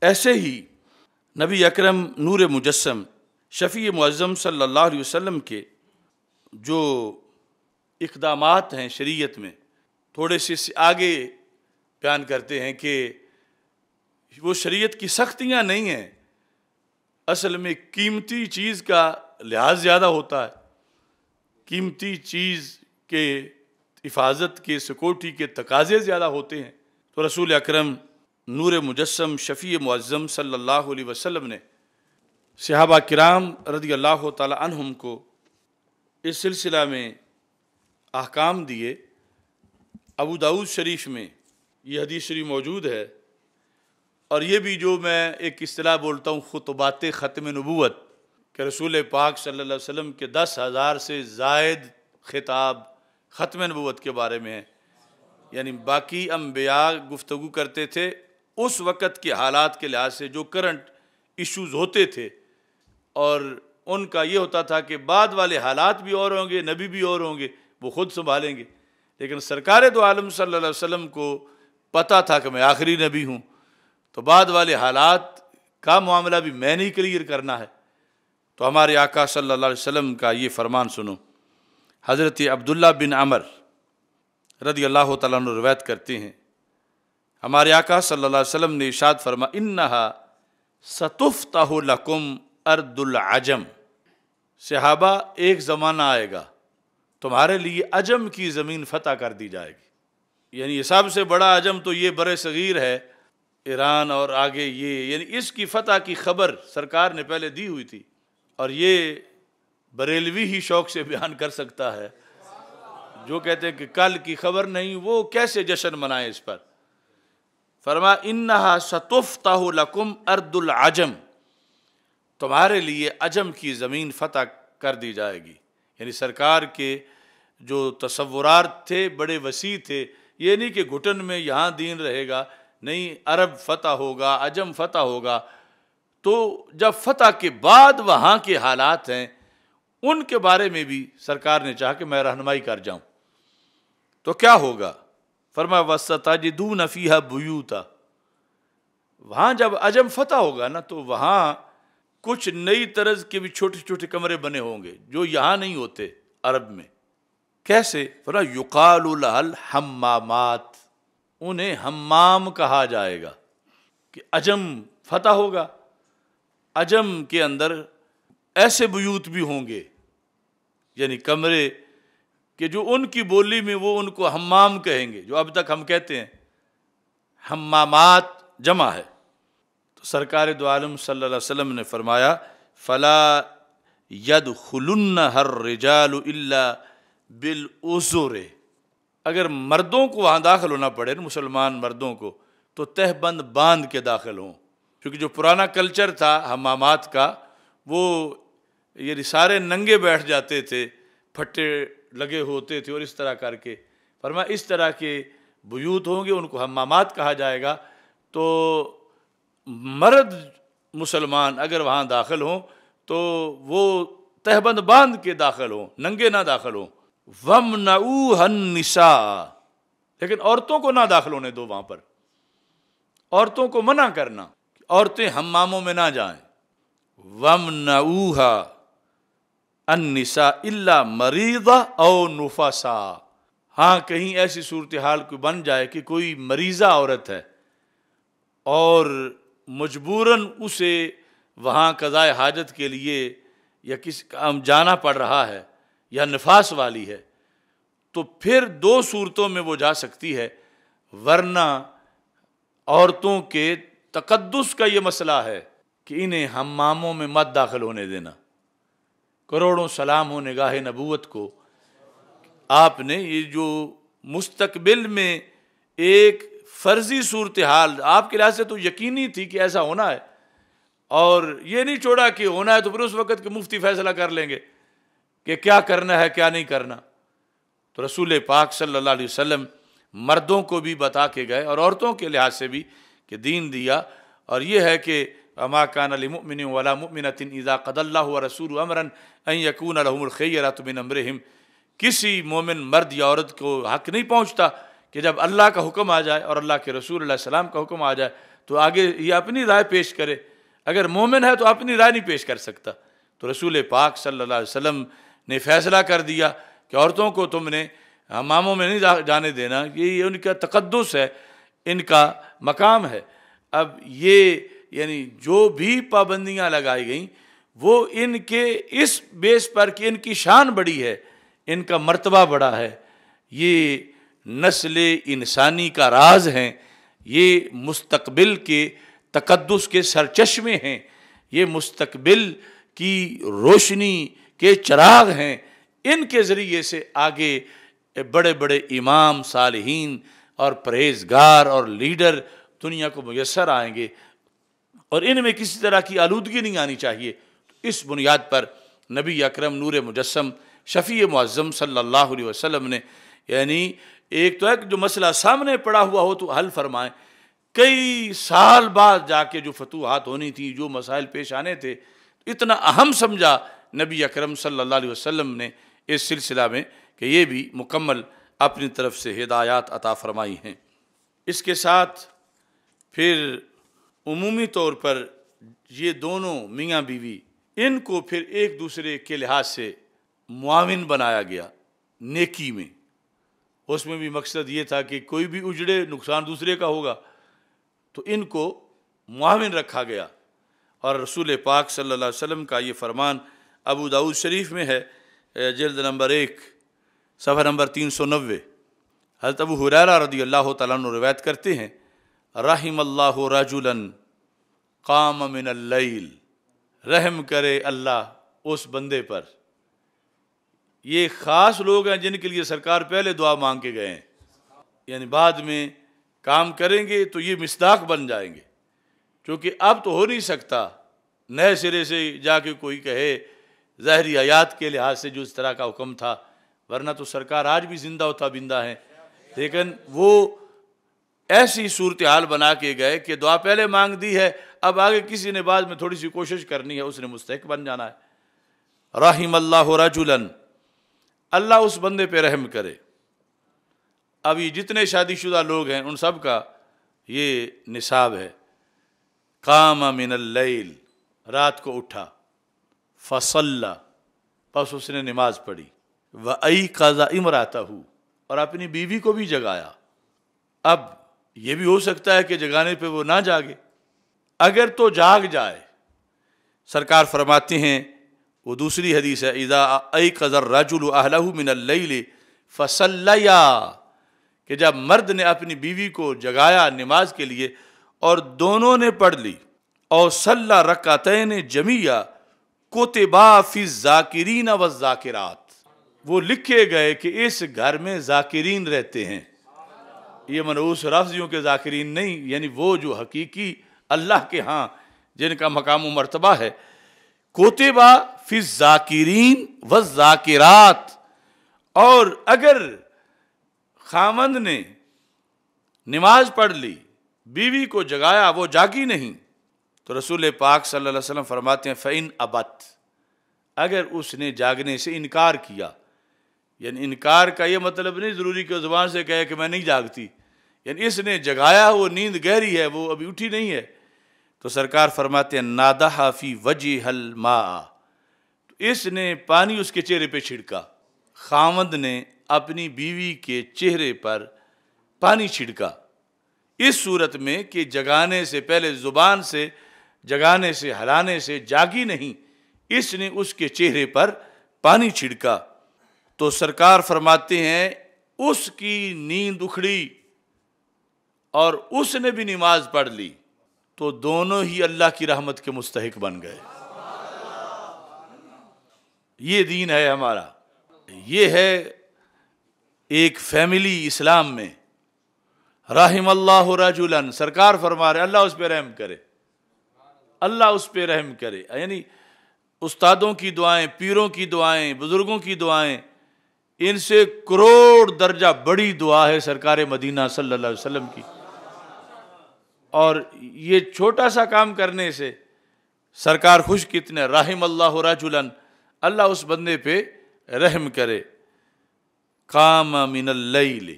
ऐसे ही नबी अकरम नूर मुजस्सम शफ़ी मुअज़्ज़म सल्लल्लाहु अलैहि वसल्लम के जो इक़दामात हैं शरीयत में, थोड़े से आगे बयान करते हैं कि वो शरीयत की सख्तियाँ नहीं हैं, असल में कीमती चीज़ का लिहाज ज़्यादा होता है, कीमती चीज़ के हिफाजत के सिक्योरिटी के तकाजे ज़्यादा होते हैं। तो रसूल अकरम नूर मुजस्सम शफ़ी मुअज़्ज़म सल्लल्लाहु अलैहि वसल्लम ने सहाबा किराम रदियल्लाहु ताला अन्हुम को इस सिलसिला में अहकाम दिए। अबू दाऊद शरीफ में यह हदीस शरीफ मौजूद है, और ये भी जो मैं एक इस्तिलाह बोलता हूँ खुतबात ख़त्म नबूवत, के रसूल पाक सल्लल्लाहु अलैहि वसल्लम के 10,000 से ज़ायद खिताब ख़त्म नबूवत के बारे में है। यानी बाकी अम्बिया गुफ्तगू करते थे उस वक़्त के हालात के लिहाज से जो करंट इश्यूज़ होते थे, और उनका ये होता था कि बाद वाले हालात भी और होंगे, नबी भी और होंगे, वो खुद संभालेंगे। लेकिन सरकार दो आलम सल्लल्लाहु अलैहि वसल्लम को पता था कि मैं आखिरी नबी हूँ, तो बाद वाले हालात का मामला भी मैंने ही क्लियर करना है। तो हमारे आका सल्लल्लाहु अलैहि वसल्लम का ये फरमान सुनो। हज़रत अब्दुल्ला बिन अमर रदियल्लाहु ताला अन्हु रिवायत करते हैं, हमारे आका सल्लल्लाहु अलैहि वसल्लम ने इरशाद फरमा, इन्नहा सतुफ्तहु लकुम अर्दुल अजम, सहाबा एक ज़माना आएगा तुम्हारे लिए अजम की ज़मीन फ़तह कर दी जाएगी। यानी सबसे बड़ा अजम तो ये बरे सग़ीर है, ईरान और आगे ये, यानी इसकी फ़तह की खबर सरकार ने पहले दी हुई थी। और ये बरेलवी ही शौक़ से बयान कर सकता है, जो कहते हैं कि कल की खबर नहीं, वो कैसे जश्न मनाएं। इस पर फरमा, इन्नहा सतुफ्तहु लकुम अर्दुल अजम, तुम्हारे लिए अजम की ज़मीन फतह कर दी जाएगी। यानी सरकार के जो तसव्वुरात थे बड़े वसी थे, ये नहीं कि घुटन में यहाँ दीन रहेगा, नहीं, अरब फतह होगा, अजम फतह होगा। तो जब फतह के बाद वहाँ के हालात हैं उनके बारे में भी सरकार ने चाहा कि मैं रहनुमाई कर जाऊँ तो क्या होगा। फरमा वस्ता जी दू नफ़ीहा बुयूता, वहाँ जब अजम फतह होगा ना तो वहाँ कुछ नई तरज के भी छोटे छोटे कमरे बने होंगे जो यहाँ नहीं होते अरब में। कैसे? फरमा युकालु लहल हम्मामात, उन्हें हम्माम कहा जाएगा। कि अजम फतह होगा, अजम के अंदर ऐसे बुयूत भी होंगे यानी कमरे कि जो उनकी बोली में वो उनको हम्माम कहेंगे, जो अब तक हम कहते हैं हम्मामात जमा है। तो सरकार दो आलम सल्लल्लाहु अलैहि वसल्लम ने फरमाया फला यदखुलुन्ना हर रिजालु इल्ला बिल उज़ुरे, अगर मर्दों को वहाँ दाखिल होना पड़े ना, मुसलमान मर्दों को, तो तहबंद बांध के दाखिल हों। क्योंकि जो पुराना कल्चर था हमामात का वो ये सारे नंगे बैठ जाते थे, फट्टे लगे होते थे और इस तरह करके। फरमा इस तरह के बुयूत होंगे उनको हमामात कहा जाएगा। तो मर्द मुसलमान अगर वहाँ दाखिल हों तो वो तहबंद बांध के दाखिल हों, नंगे ना दाखिल हों। वमनऊहन निसा, लेकिन औरतों को ना दाखिल होने दो वहाँ पर, औरतों को मना करना, औरतें हम्मामों में ना जाएं। वमनऊहा अन्निसा इल्ला मरीज़ा औ नुफासा, हाँ कहीं ऐसी सूरत हाल को बन जाए कि कोई मरीज़ा औरत है और मजबूरन उसे वहाँ कज़ाए हाजत के लिए या किस काम जाना पड़ रहा है या नफास वाली है, तो फिर दो सूरतों में वो जा सकती है। वरना औरतों के तकद्दुस का ये मसला है कि इन्हें हम्मामों में मत दाखिल होने देना। करोड़ों सलाम हो निगाहे नबूवत को, आपने ये जो मुस्तकबिल में एक फर्जी सूरत हाल आपके लिहाज से तो यकीनी थी कि ऐसा होना है, और ये नहीं छोड़ा कि होना है तो फिर उस वक़्त के मुफ्ती फैसला कर लेंगे कि क्या करना है क्या नहीं करना। तो रसूल पाक सल्लल्लाहु अलैहि वसल्लम मर्दों को भी बता के गए और औरतों के लिहाज से भी कि दीन दिया। और ये है कि अमा कान लिमुमिन वला मुमिनतिन इज़ा क़दल्लाहु व रसूलुहु अमरन अन यकून लहुमुल खयरतु मिन अम्रिहिम, किसी मोमिन मर्द या औरत को हक नहीं पहुँचता कि जब अल्लाह का हुक्म आ जाए और अल्लाह के रसूल अलैहि सलाम का हुक्म आ जाए तो आगे ये अपनी राय पेश करे। अगर मोमिन है तो अपनी राय नहीं पेश कर सकता। तो रसूल पाक सल्लल्लाहु अलैहि वसल्लम ने फैसला कर दिया कि औरतों को तुमने हमामों में नहीं जाने देना, ये उनका तकद्दुस है, इनका मकाम है। अब ये यानी जो भी पाबंदियाँ लगाई गई वो इनके इस बेस पर कि इनकी शान बड़ी है, इनका मर्तबा बड़ा है, ये नस्ल इंसानी का राज हैं, ये मुस्तकबिल के तकद्दुस के सरचश्मे हैं, ये मुस्तकबिल की रोशनी के चिराग हैं। इनके ज़रिए से आगे बड़े बड़े इमाम, सालिहीन और परहेजगार और लीडर दुनिया को मुयसर आएंगे और इनमें किसी तरह की आलूदगी नहीं आनी चाहिए। तो इस बुनियाद पर नबी अकरम नूर मुजस्सम शफ़ी मुअज़्ज़म सल्लल्लाहु अलैहि वसल्लम ने यानी एक तो है कि जो मसला सामने पड़ा हुआ हो तो हल फरमाएं। कई साल बाद जाके जो फतूहात होनी थी, जो मसाइल पेश आने थे, इतना अहम समझा नबी अकरम सल्लल्लाहु अलैहि वसल्लम ने इस सिलसिला में कि ये भी मुकम्मल अपनी तरफ से हिदायत अता फरमाई हैं। इसके साथ फिर उमूमी तौर पर ये दोनों मियाँ बीवी इनको फिर एक दूसरे के लिहाज से मुआविन बनाया गया नेकी में। उसमें भी मकसद ये था कि कोई भी उजड़े नुकसान दूसरे का होगा तो इनको मुआविन रखा गया। और रसूल पाक सल्लल्लाहु अलैहि वसल्लम का ये फरमान अबू दाऊद शरीफ में है, जल्द नंबर 1 सफ़ा नंबर 390। हज़रत अबू हुरैरा रज़ी अल्लाह तआला अन्हु रिवायत करते हैं रहिमल्लाहु रजुलन क़ाम मिनल लैल, रहम करे अल्लाह उस बंदे पर। ये ख़ास लोग हैं जिनके लिए सरकार पहले दुआ मांग के गए हैं, यानी बाद में काम करेंगे तो ये मिस्दाक बन जाएंगे। क्योंकि अब तो हो नहीं सकता नए सिरे से जाके कोई कहे ज़ाहरी हयात के लिहाज से जो इस तरह का हुक्म था, वरना तो सरकार आज भी जिंदा होता बिंदा है। लेकिन वो ऐसी सूरत हाल बना के गए कि दुआ पहले मांग दी है, अब आगे किसी ने बाद में थोड़ी सी कोशिश करनी है, उसने मुस्तहिक बन जाना है। रहिमल्लाहु रजुलन, अल्लाह उस बंदे पे रहम करे। अब ये जितने शादीशुदा लोग हैं उन सब का ये निसाब है, कामा मिनल लैल, रात को उठा, फसल्ला, बस उसने नमाज पढ़ी, व ऐक़ज़ा इम्रातहू, और अपनी बीवी को भी जगाया। अब ये भी हो सकता है कि जगाने पे वो ना जागे, अगर तो जाग जाए। सरकार फरमाते हैं, वो दूसरी हदीस है, इज़ा ऐक़ज़ा अर्रजुलु अहलहू मिनल लैल फसल्ला, कि जब मर्द ने अपनी बीवी को जगाया नमाज के लिए और दोनों ने पढ़ ली, और सल्ला रकातैन जमिया कोतिबा फी ज़ाकिरीन व ज़ाकिरात, वो लिखे गए कि इस घर में ज़ाकिरीन रहते हैं। ये मनऊस रफ्जियों के ज़ाकिरीन नहीं, यानी वो जो हकीकी अल्लाह के हाँ जिनका मकाम मरतबा है। कोतिबा फी ज़ाकिरीन व ज़ाकिरात, और अगर खामंद ने नमाज पढ़ ली, बीवी को जगाया, वो जागी नहीं, तो रसूल पाक सल्लल्लाहु अलैहि वसल्लम फरमाते हैं, फ़इन अबत, अगर उसने जागने से इनकार किया, यानी इनकार का ये मतलब नहीं ज़रूरी कि ज़ुबान से कहे कि मैं नहीं जागती, यानी इसने जगाया, वो नींद गहरी है, वो अभी उठी नहीं है, तो सरकार फरमाते हैं, नादहा फी वजहल मा, इसने पानी उसके चेहरे पर छिड़का। खामंद ने अपनी बीवी के चेहरे पर पानी छिड़का, इस सूरत में कि जगाने से पहले ज़ुबान से, जगाने से, हलाने से जागी नहीं, इसने उसके चेहरे पर पानी छिड़का। तो सरकार फरमाते हैं, उसकी नींद उखड़ी और उसने भी नमाज पढ़ ली, तो दोनों ही अल्लाह की रहमत के मुस्तहिक बन गए। ये दीन है हमारा, ये है एक फैमिली इस्लाम में। रहिमल्लाहु रजुलन, सरकार फरमा रहे अल्लाह उस पे रहम करे, अल्लाह उस पे रहम करे। यानी उस्तादों की दुआएं, पीरों की दुआएं, बुज़ुर्गों की दुआएं, इनसे करोड़ दर्जा बड़ी दुआ है सरकार मदीना सल्लल्लाहु अलैहि वसल्लम की। और ये छोटा सा काम करने से सरकार खुश कितने, रहिमल्लाहु रजुलन, अल्लाह उस बंदे पे रहम करे। काम मिनल लैल,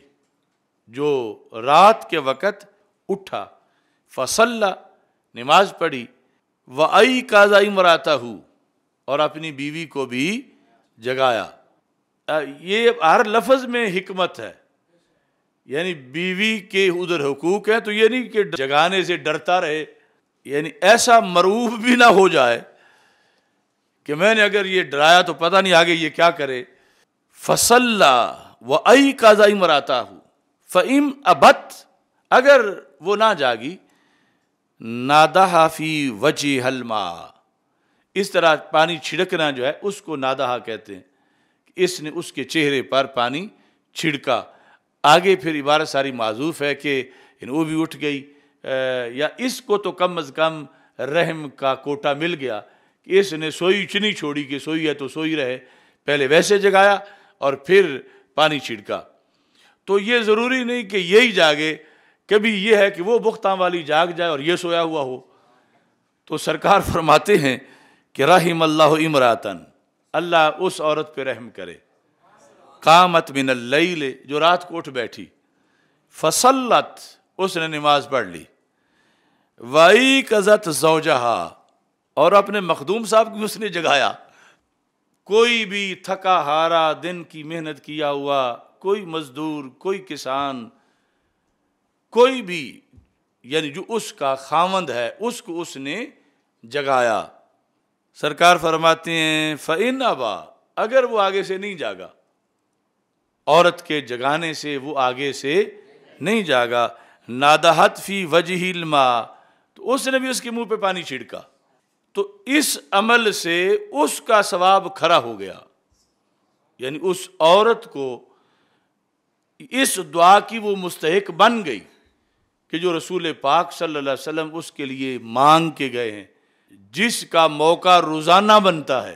जो रात के वक़्त उठा, फसल्ला, नमाज पढ़ी, व ऐक़ज़ा इम्रातहू, और अपनी बीवी को भी जगाया। ये हर लफ्ज़ में हिकमत है, यानी बीवी के उधर हुकूक हैं, तो ये नहीं कि जगाने से डरता रहे, यानी ऐसा मरूब भी ना हो जाए कि मैंने अगर ये डराया तो पता नहीं आगे ये क्या करे। फसल्ला व ऐक़ज़ा इम्रातहू फ़इम अबत, अगर वो ना जागी, नादहा फ़ी वजहल मा, इस तरह पानी छिड़कना जो है उसको नादहा कहते हैं, इसने उसके चेहरे पर पानी छिड़का। आगे फिर इबारत सारी माजूफ़ है कि वो भी उठ गई, या इसको तो कम अज़ कम रहम का कोटा मिल गया कि इसने सोई इतनी छोड़ी कि सोई है तो सोई रहे, पहले वैसे जगाया और फिर पानी छिड़का। तो ये ज़रूरी नहीं कि यही जागे, कभी ये है कि वो बुख्तां वाली जाग जाए और ये सोया हुआ हो। तो सरकार फरमाते हैं कि रहिमल्लाहु इमरातन, अल्लाह उस औरत पे रहम करे, कामत मिनल लैल, जो रात को उठ बैठी, फसल्लत, उसने नमाज पढ़ ली, वईक़ज़त ज़ौजहा, और अपने मखदूम साहब को उसने जगाया। कोई भी थका हारा, दिन की मेहनत किया हुआ, कोई मजदूर, कोई किसान, कोई भी, यानी जो उसका खामंद है, उसको उसने जगाया। सरकार फरमाते हैं, फ़इन अबा, अगर वो आगे से नहीं जागा, औरत के जगाने से वो आगे से नहीं जागा, नादहत फ़ी वजहिल मा, तो उसने भी उसके मुंह पे पानी छिड़का, तो इस अमल से उसका सवाब खरा हो गया। यानी उस औरत को इस दुआ की वो मुस्तहिक बन गई कि जो रसूल पाक सल्लल्लाहु अलैहि वसल्लम उसके लिए मांग के गए हैं। जिसका मौका रोज़ाना बनता है,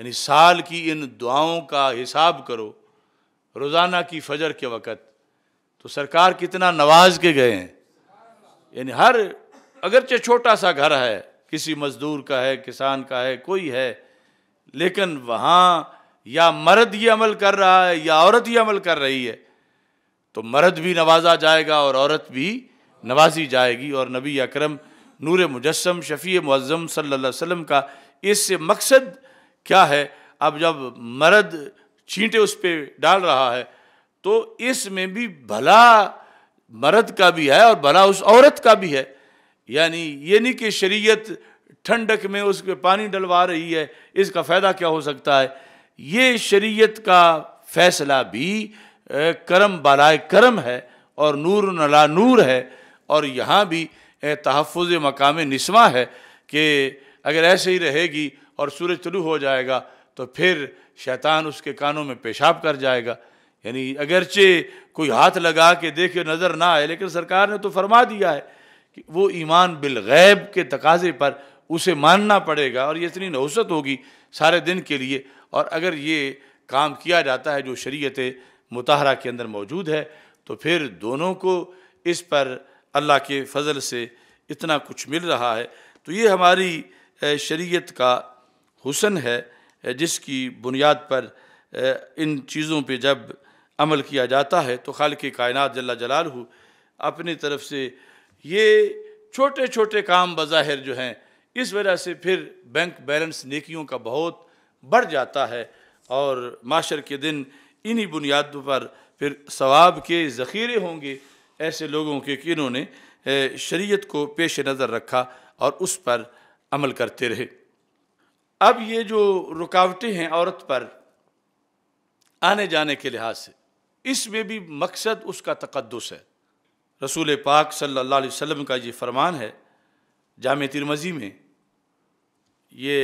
यानी साल की इन दुआओं का हिसाब करो रोज़ाना की फजर के वक़्त, तो सरकार कितना नवाज के गए हैं। यानी हर, अगरचे छोटा सा घर है, किसी मज़दूर का है, किसान का है, कोई है, लेकिन वहाँ या मर्द ये अमल कर रहा है या औरत ये अमल कर रही है, तो मर्द भी नवाजा जाएगा और औरत भी नवाजी जाएगी। और नबी अकरम नूर मुजस्सम शफ़ी मुअज़्ज़म सल्लल्लाहु अलैहि वसल्लम का इससे मकसद क्या है? अब जब मर्द छींटे उस पर डाल रहा है तो इसमें भी भला मर्द का भी है और भला उस औरत का भी है। यानी ये नहीं कि शरीयत ठंडक में उस पर पानी डलवा रही है, इसका फ़ायदा क्या हो सकता है। ये शरीयत का फ़ैसला भी करम बालाए करम है और नूर नला नूर है। और यहाँ भी तहफ़ुज़ मकाम निस्वा है कि अगर ऐसे ही रहेगी और सूरज तुलू हो जाएगा तो फिर शैतान उसके कानों में पेशाब कर जाएगा। यानी अगरचे कोई हाथ लगा के देखे नज़र ना आए, लेकिन सरकार ने तो फरमा दिया है कि वो ईमान बिलगैब के तकाजे पर उसे मानना पड़ेगा और ये इतनी नहुसत होगी सारे दिन के लिए। और अगर ये काम किया जाता है जो शरीयत मुताहरा के अंदर मौजूद है, तो फिर दोनों को इस पर अल्लाह के फजल से इतना कुछ मिल रहा है। तो ये हमारी शरीयत का हुसन है जिसकी बुनियाद पर इन चीज़ों पे जब अमल किया जाता है तो खालिक़ कायनात जल्ला जलालहू अपनी तरफ से ये छोटे छोटे काम बज़ाहिर जो हैं, इस वजह से फिर बैंक बैलेंस नेकियों का बहुत बढ़ जाता है। और माशर के दिन इन्हीं बुनियादों पर फिर सवाब के ज़ख़ीरे होंगे ऐसे लोगों के कि इन्होंने शरीयत को पेश नज़र रखा और उस पर अमल करते रहे। अब ये जो रुकावटें हैं औरत पर आने जाने के लिहाज से, इसमें भी मकसद उसका तक़द्दुस है। रसूल पाक सल्लल्लाहु अलैहि वसल्लम का ये फरमान है जामे तिरमज़ी में, ये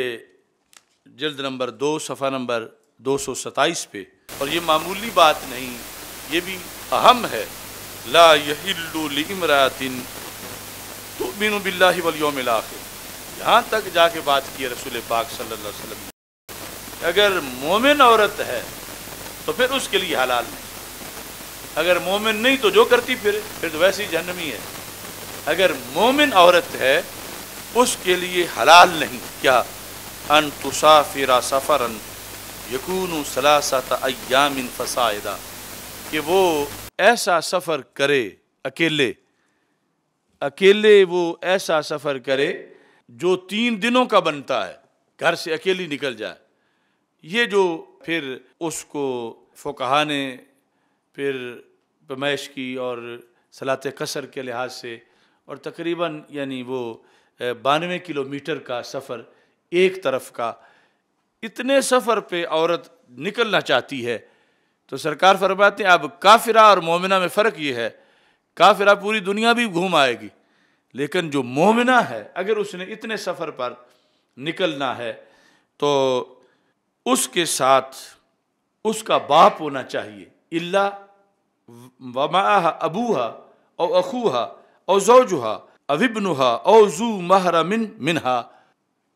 जल्द नंबर 2 सफ़ा नंबर 227 पे, और ये मामूली बात नहीं, ये भी अहम है। ला यहिल्लु लिम्रातिन तु'मिनु बिल्लाहि वल यौमिल आखिर, यहाँ तक जाके बात की है रसूल पाक सल्लल्लाहु अलैहि वसल्लम ने। अगर मोमिन औरत है तो फिर उसके लिए हलाल नहीं, अगर मोमिन नहीं तो जो करती फिर तो वैसे ही जहन्नमी है। अगर मोमिन औरत है उसके लिए हलाल नहीं, क्या? अन तुसाफिरा सफ़रन यकूनु सलासता अय्यामिन फसाइदा, कि वो ऐसा सफ़र करे अकेले वो ऐसा सफ़र करे जो 3 दिनों का बनता है, घर से अकेली निकल जाए। ये जो फिर उसको फ़ुक़हा ने फिर पैमाइश की और सलाते कसर के लिहाज से, और तकरीबन यानी वो 92 किलोमीटर का सफ़र एक तरफ का, इतने सफ़र पे औरत निकलना चाहती है तो सरकार फरमाते हैं अब काफिरा और मोमिना में फ़र्क ये है, काफिरा पूरी दुनिया भी घूम आएगी, लेकिन जो मोमिना है अगर उसने इतने सफ़र पर निकलना है तो उसके साथ उसका बाप होना चाहिए, इल्ला वमाहा अबूहा औ अखूहा औ ज़ौजुहा औ इब्नुहा औ ज़ू महरमिन मिनहा,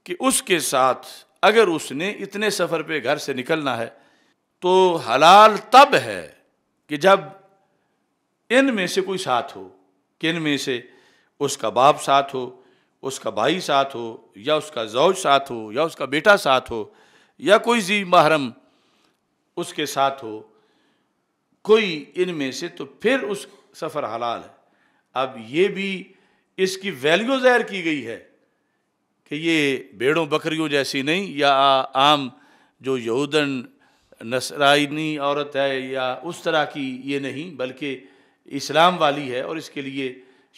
कि उसके साथ अगर उसने इतने सफ़र पे घर से निकलना है तो हलाल तब है कि जब इनमें से कोई साथ हो, कि इनमें से उसका बाप साथ हो, उसका भाई साथ हो, या उसका ज़ौज साथ हो, या उसका बेटा साथ हो, या कोई जी महरम उसके साथ हो, कोई इनमें से, तो फिर उस सफ़र हलाल है। अब ये भी इसकी वैल्यू ज़ाहिर की गई है कि ये भेड़ों बकरियों जैसी नहीं, या आम जो यहूदन नसरानी औरत है या उस तरह की ये नहीं, बल्कि इस्लाम वाली है और इसके लिए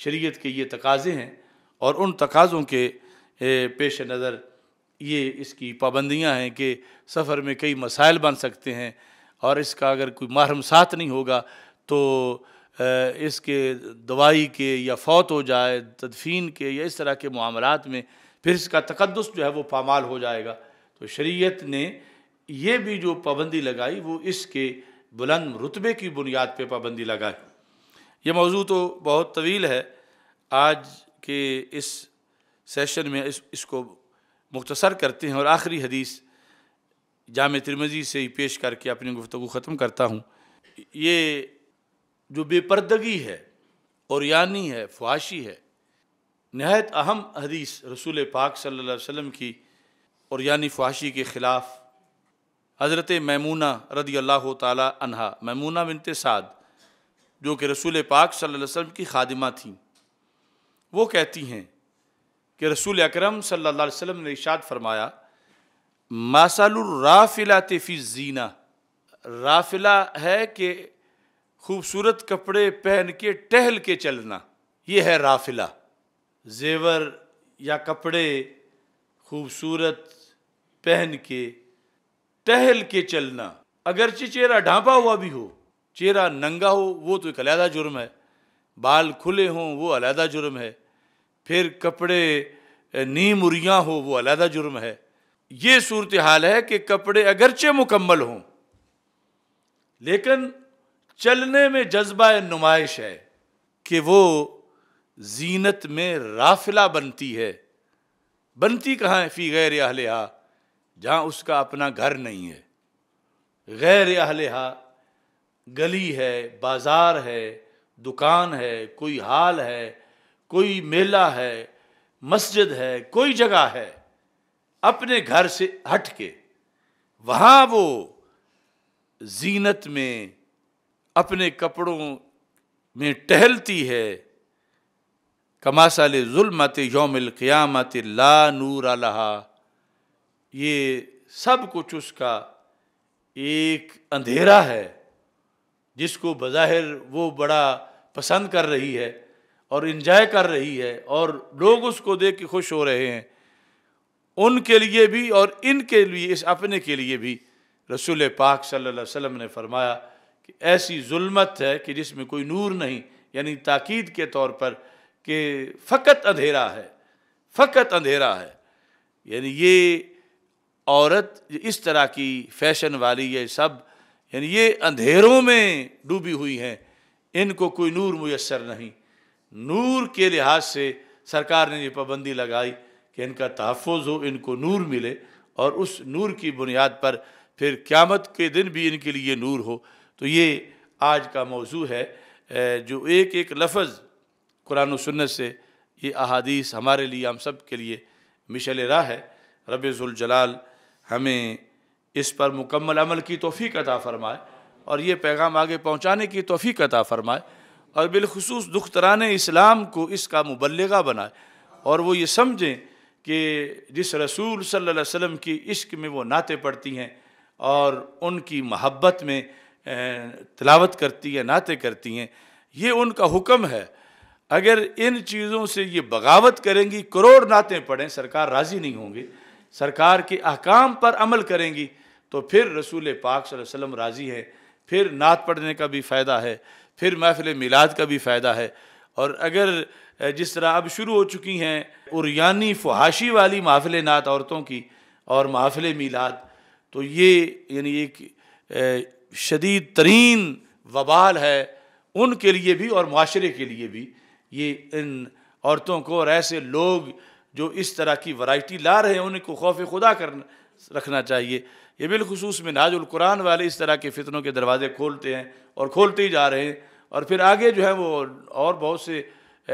शरीयत के ये तकाज़े हैं और उन तकाज़ों के पेश नज़र ये इसकी पाबंदियां हैं कि सफ़र में कई मसाइल बन सकते हैं और इसका अगर कोई महरम साथ नहीं होगा तो इसके दवाई के या फौत हो जाए, तदफीन के या इस तरह के मामलात में फिर इसका तक़द्दुस जो है वो पामाल हो जाएगा। तो शरीयत ने ये भी जो पाबंदी लगाई वो इसके बुलंद रुतबे की बुनियाद पे पाबंदी लगाई। ये मौजू तो बहुत तवील है, आज के इस सेशन में इसको मुख्तसर करते हैं और आखिरी हदीस जामे तिर्मिज़ी से ही पेश करके अपनी गुफ्तगू ख़त्म करता हूँ। ये जो बेपर्दगी है और यानी है फ़्वाशी है, नहायत अहम हदीस रसूल पाक सल्लल्लाहु अलैहि वसल्लम की और यानी फ़्वाशी के ख़िलाफ़ हज़रत मैमूना रदी अल्लाह ताला अन्हा, मैमूना बिन्ते साद जो कि रसूल पाक सल्लल्लाहु अलैहि वसल्लम की खादिमा थीं, वो कहती हैं कि रसूल अकरम सल्लल्लाहु अलैहि वसल्लम ने इरशाद फरमाया, मासलुर राफिलाति फी ज़ीना, राफिला है कि खूबसूरत कपड़े पहन के टहल के चलना, ये है राफिला। जेवर या कपड़े खूबसूरत पहन के टहल के चलना, अगरचे चेहरा ढांपा हुआ भी हो, चेहरा नंगा हो, वो तो एक अलहदा जुर्म है, बाल खुले हों वो अलहदा जुर्म है, फिर कपड़े नीम उरियाँ हो वो अलहदा जुर्म है। ये सूरत हाल है कि कपड़े अगरचे मुकम्मल हों लेकिन चलने में जज्बा नुमाइश है कि वो जीनत में राफिला बनती है। बनती कहाँ है? फ़ी गैर अहलिहा, जहाँ उसका अपना घर नहीं है। गैर अहलिहा गली है, बाज़ार है, दुकान है, कोई हाल है, कोई मेला है, मस्जिद है, कोई जगह है अपने घर से हट के, वहाँ वो जीनत में अपने कपड़ों में टहलती है। कमासाले जुल्मत यौमिल क़ियामत ला नूर अलहा, ये सब कुछ उसका एक अंधेरा है जिसको बज़ाहिर वो बड़ा पसंद कर रही है और इंजॉय कर रही है और लोग उसको देख के खुश हो रहे हैं। उनके लिए भी और इनके लिए, इस अपने के लिए भी रसूल पाक सल्लल्लाहु अलैहि वसल्लम ने फरमाया कि ऐसी जुल्मत है कि जिसमें कोई नूर नहीं, यानी ताकीद के तौर पर कि फ़कत अंधेरा है, फ़कत अंधेरा है। यानी ये औरत इस तरह की फैशन वाली, ये सब यानी ये अंधेरों में डूबी हुई हैं, इनको कोई नूर मुयस्सर नहीं। नूर के लिहाज से सरकार ने ये पाबंदी लगाई कि इनका तहफ़्फ़ुज़ हो, इनको नूर मिले और उस नूर की बुनियाद पर फिर क़यामत के दिन भी इनके लिए नूर हो। तो ये आज का मौजू है, जो एक एक लफ्ज़ कुरान और सुन्नत से ये अहादीस हमारे लिए, हम सब के लिए मिशल राह है। रब्बे ज़ुल जलाल हमें इस पर मुकम्मल अमल की तौफ़ीक़ अता फ़रमाए और ये पैगाम आगे पहुँचाने की तौफ़ीक़ अता फ़रमाए और बिलखसूस दुख्तराने इस्लाम को इसका मुबल्लिगा बनाए और वो ये समझें कि जिस रसूल सल्लल्लाहु अलैहि वसल्लम की इश्क में वो नाते पढ़ती हैं और उनकी महब्बत में तिलावत करती हैं, नाते करती हैं, ये उनका हुक्म है। अगर इन चीज़ों से ये बगावत करेंगी, करोड़ नातें पढ़ें, सरकार राज़ी नहीं होंगी, सरकार के अहकाम पर अमल करेंगी तो फिर रसूल पाक सल्लल्लाहु अलैहि वसल्लम राज़ी है, फिर नात पढ़ने का भी फ़ायदा है, फिर महफिल मिलाद का भी फ़ायदा है। और अगर जिस तरह अब शुरू हो चुकी हैं उरयानी फहाशी वाली महफिल नात औरतों की और महफिल मिलाद, तो ये यानी एक शदीद तरीन वबाल है उनके लिए भी और माशरे के लिए भी। ये इन औरतों को और ऐसे लोग जो इस तरह की वैरायटी ला रहे हैं उनको खौफ खुदा करना रखना चाहिए। ये बिलखसूस मिनाजुल कुरान वाले इस तरह के फितनों के दरवाज़े खोलते हैं और खोलते ही जा रहे हैं और फिर आगे जो है वो और बहुत से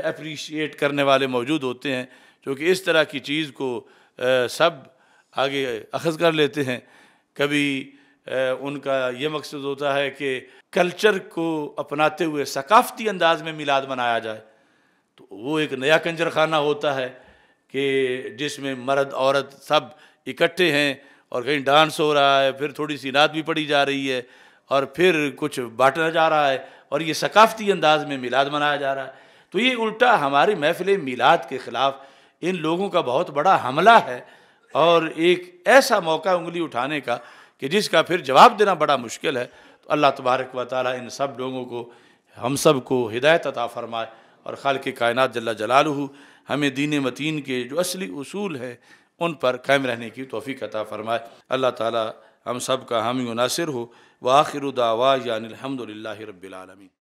अप्रीशिएट करने वाले मौजूद होते हैं जो कि इस तरह की चीज़ को सब आगे अखज़ कर लेते हैं। कभी उनका ये मकसद होता है कि कल्चर को अपनाते हुए सकाफ़ती अंदाज में मिलाद मनाया जाए, तो वो एक नया कंजरखाना होता है कि जिसमें मर्द औरत सब इकट्ठे हैं और कहीं डांस हो रहा है, फिर थोड़ी सी नात भी पड़ी जा रही है और फिर कुछ बांटा जा रहा है और ये सकाफ़ती अंदाज में मिलाद मनाया जा रहा है। तो ये उल्टा हमारी महफिल मिलाद के ख़िलाफ़ इन लोगों का बहुत बड़ा हमला है और एक ऐसा मौका उंगली उठाने का कि जिसका फिर जवाब देना बड़ा मुश्किल है। तो अल्लाह तबारक व तआला इन सब लोगों को, हम सब को हिदायत अता फ़रमाए और खालिक़ कायनात जल्ला जलालुहु हमें दीन मतीन के जो असली उसूल हैं उन पर कायम रहने की तौफ़ीक़ अता फ़रमाए। अल्लाह ताला हम सब का हामी व नासिर हो। व आखिरु दावा यानिल हम्दुलिल्लाहि रब्बिल आलमीन।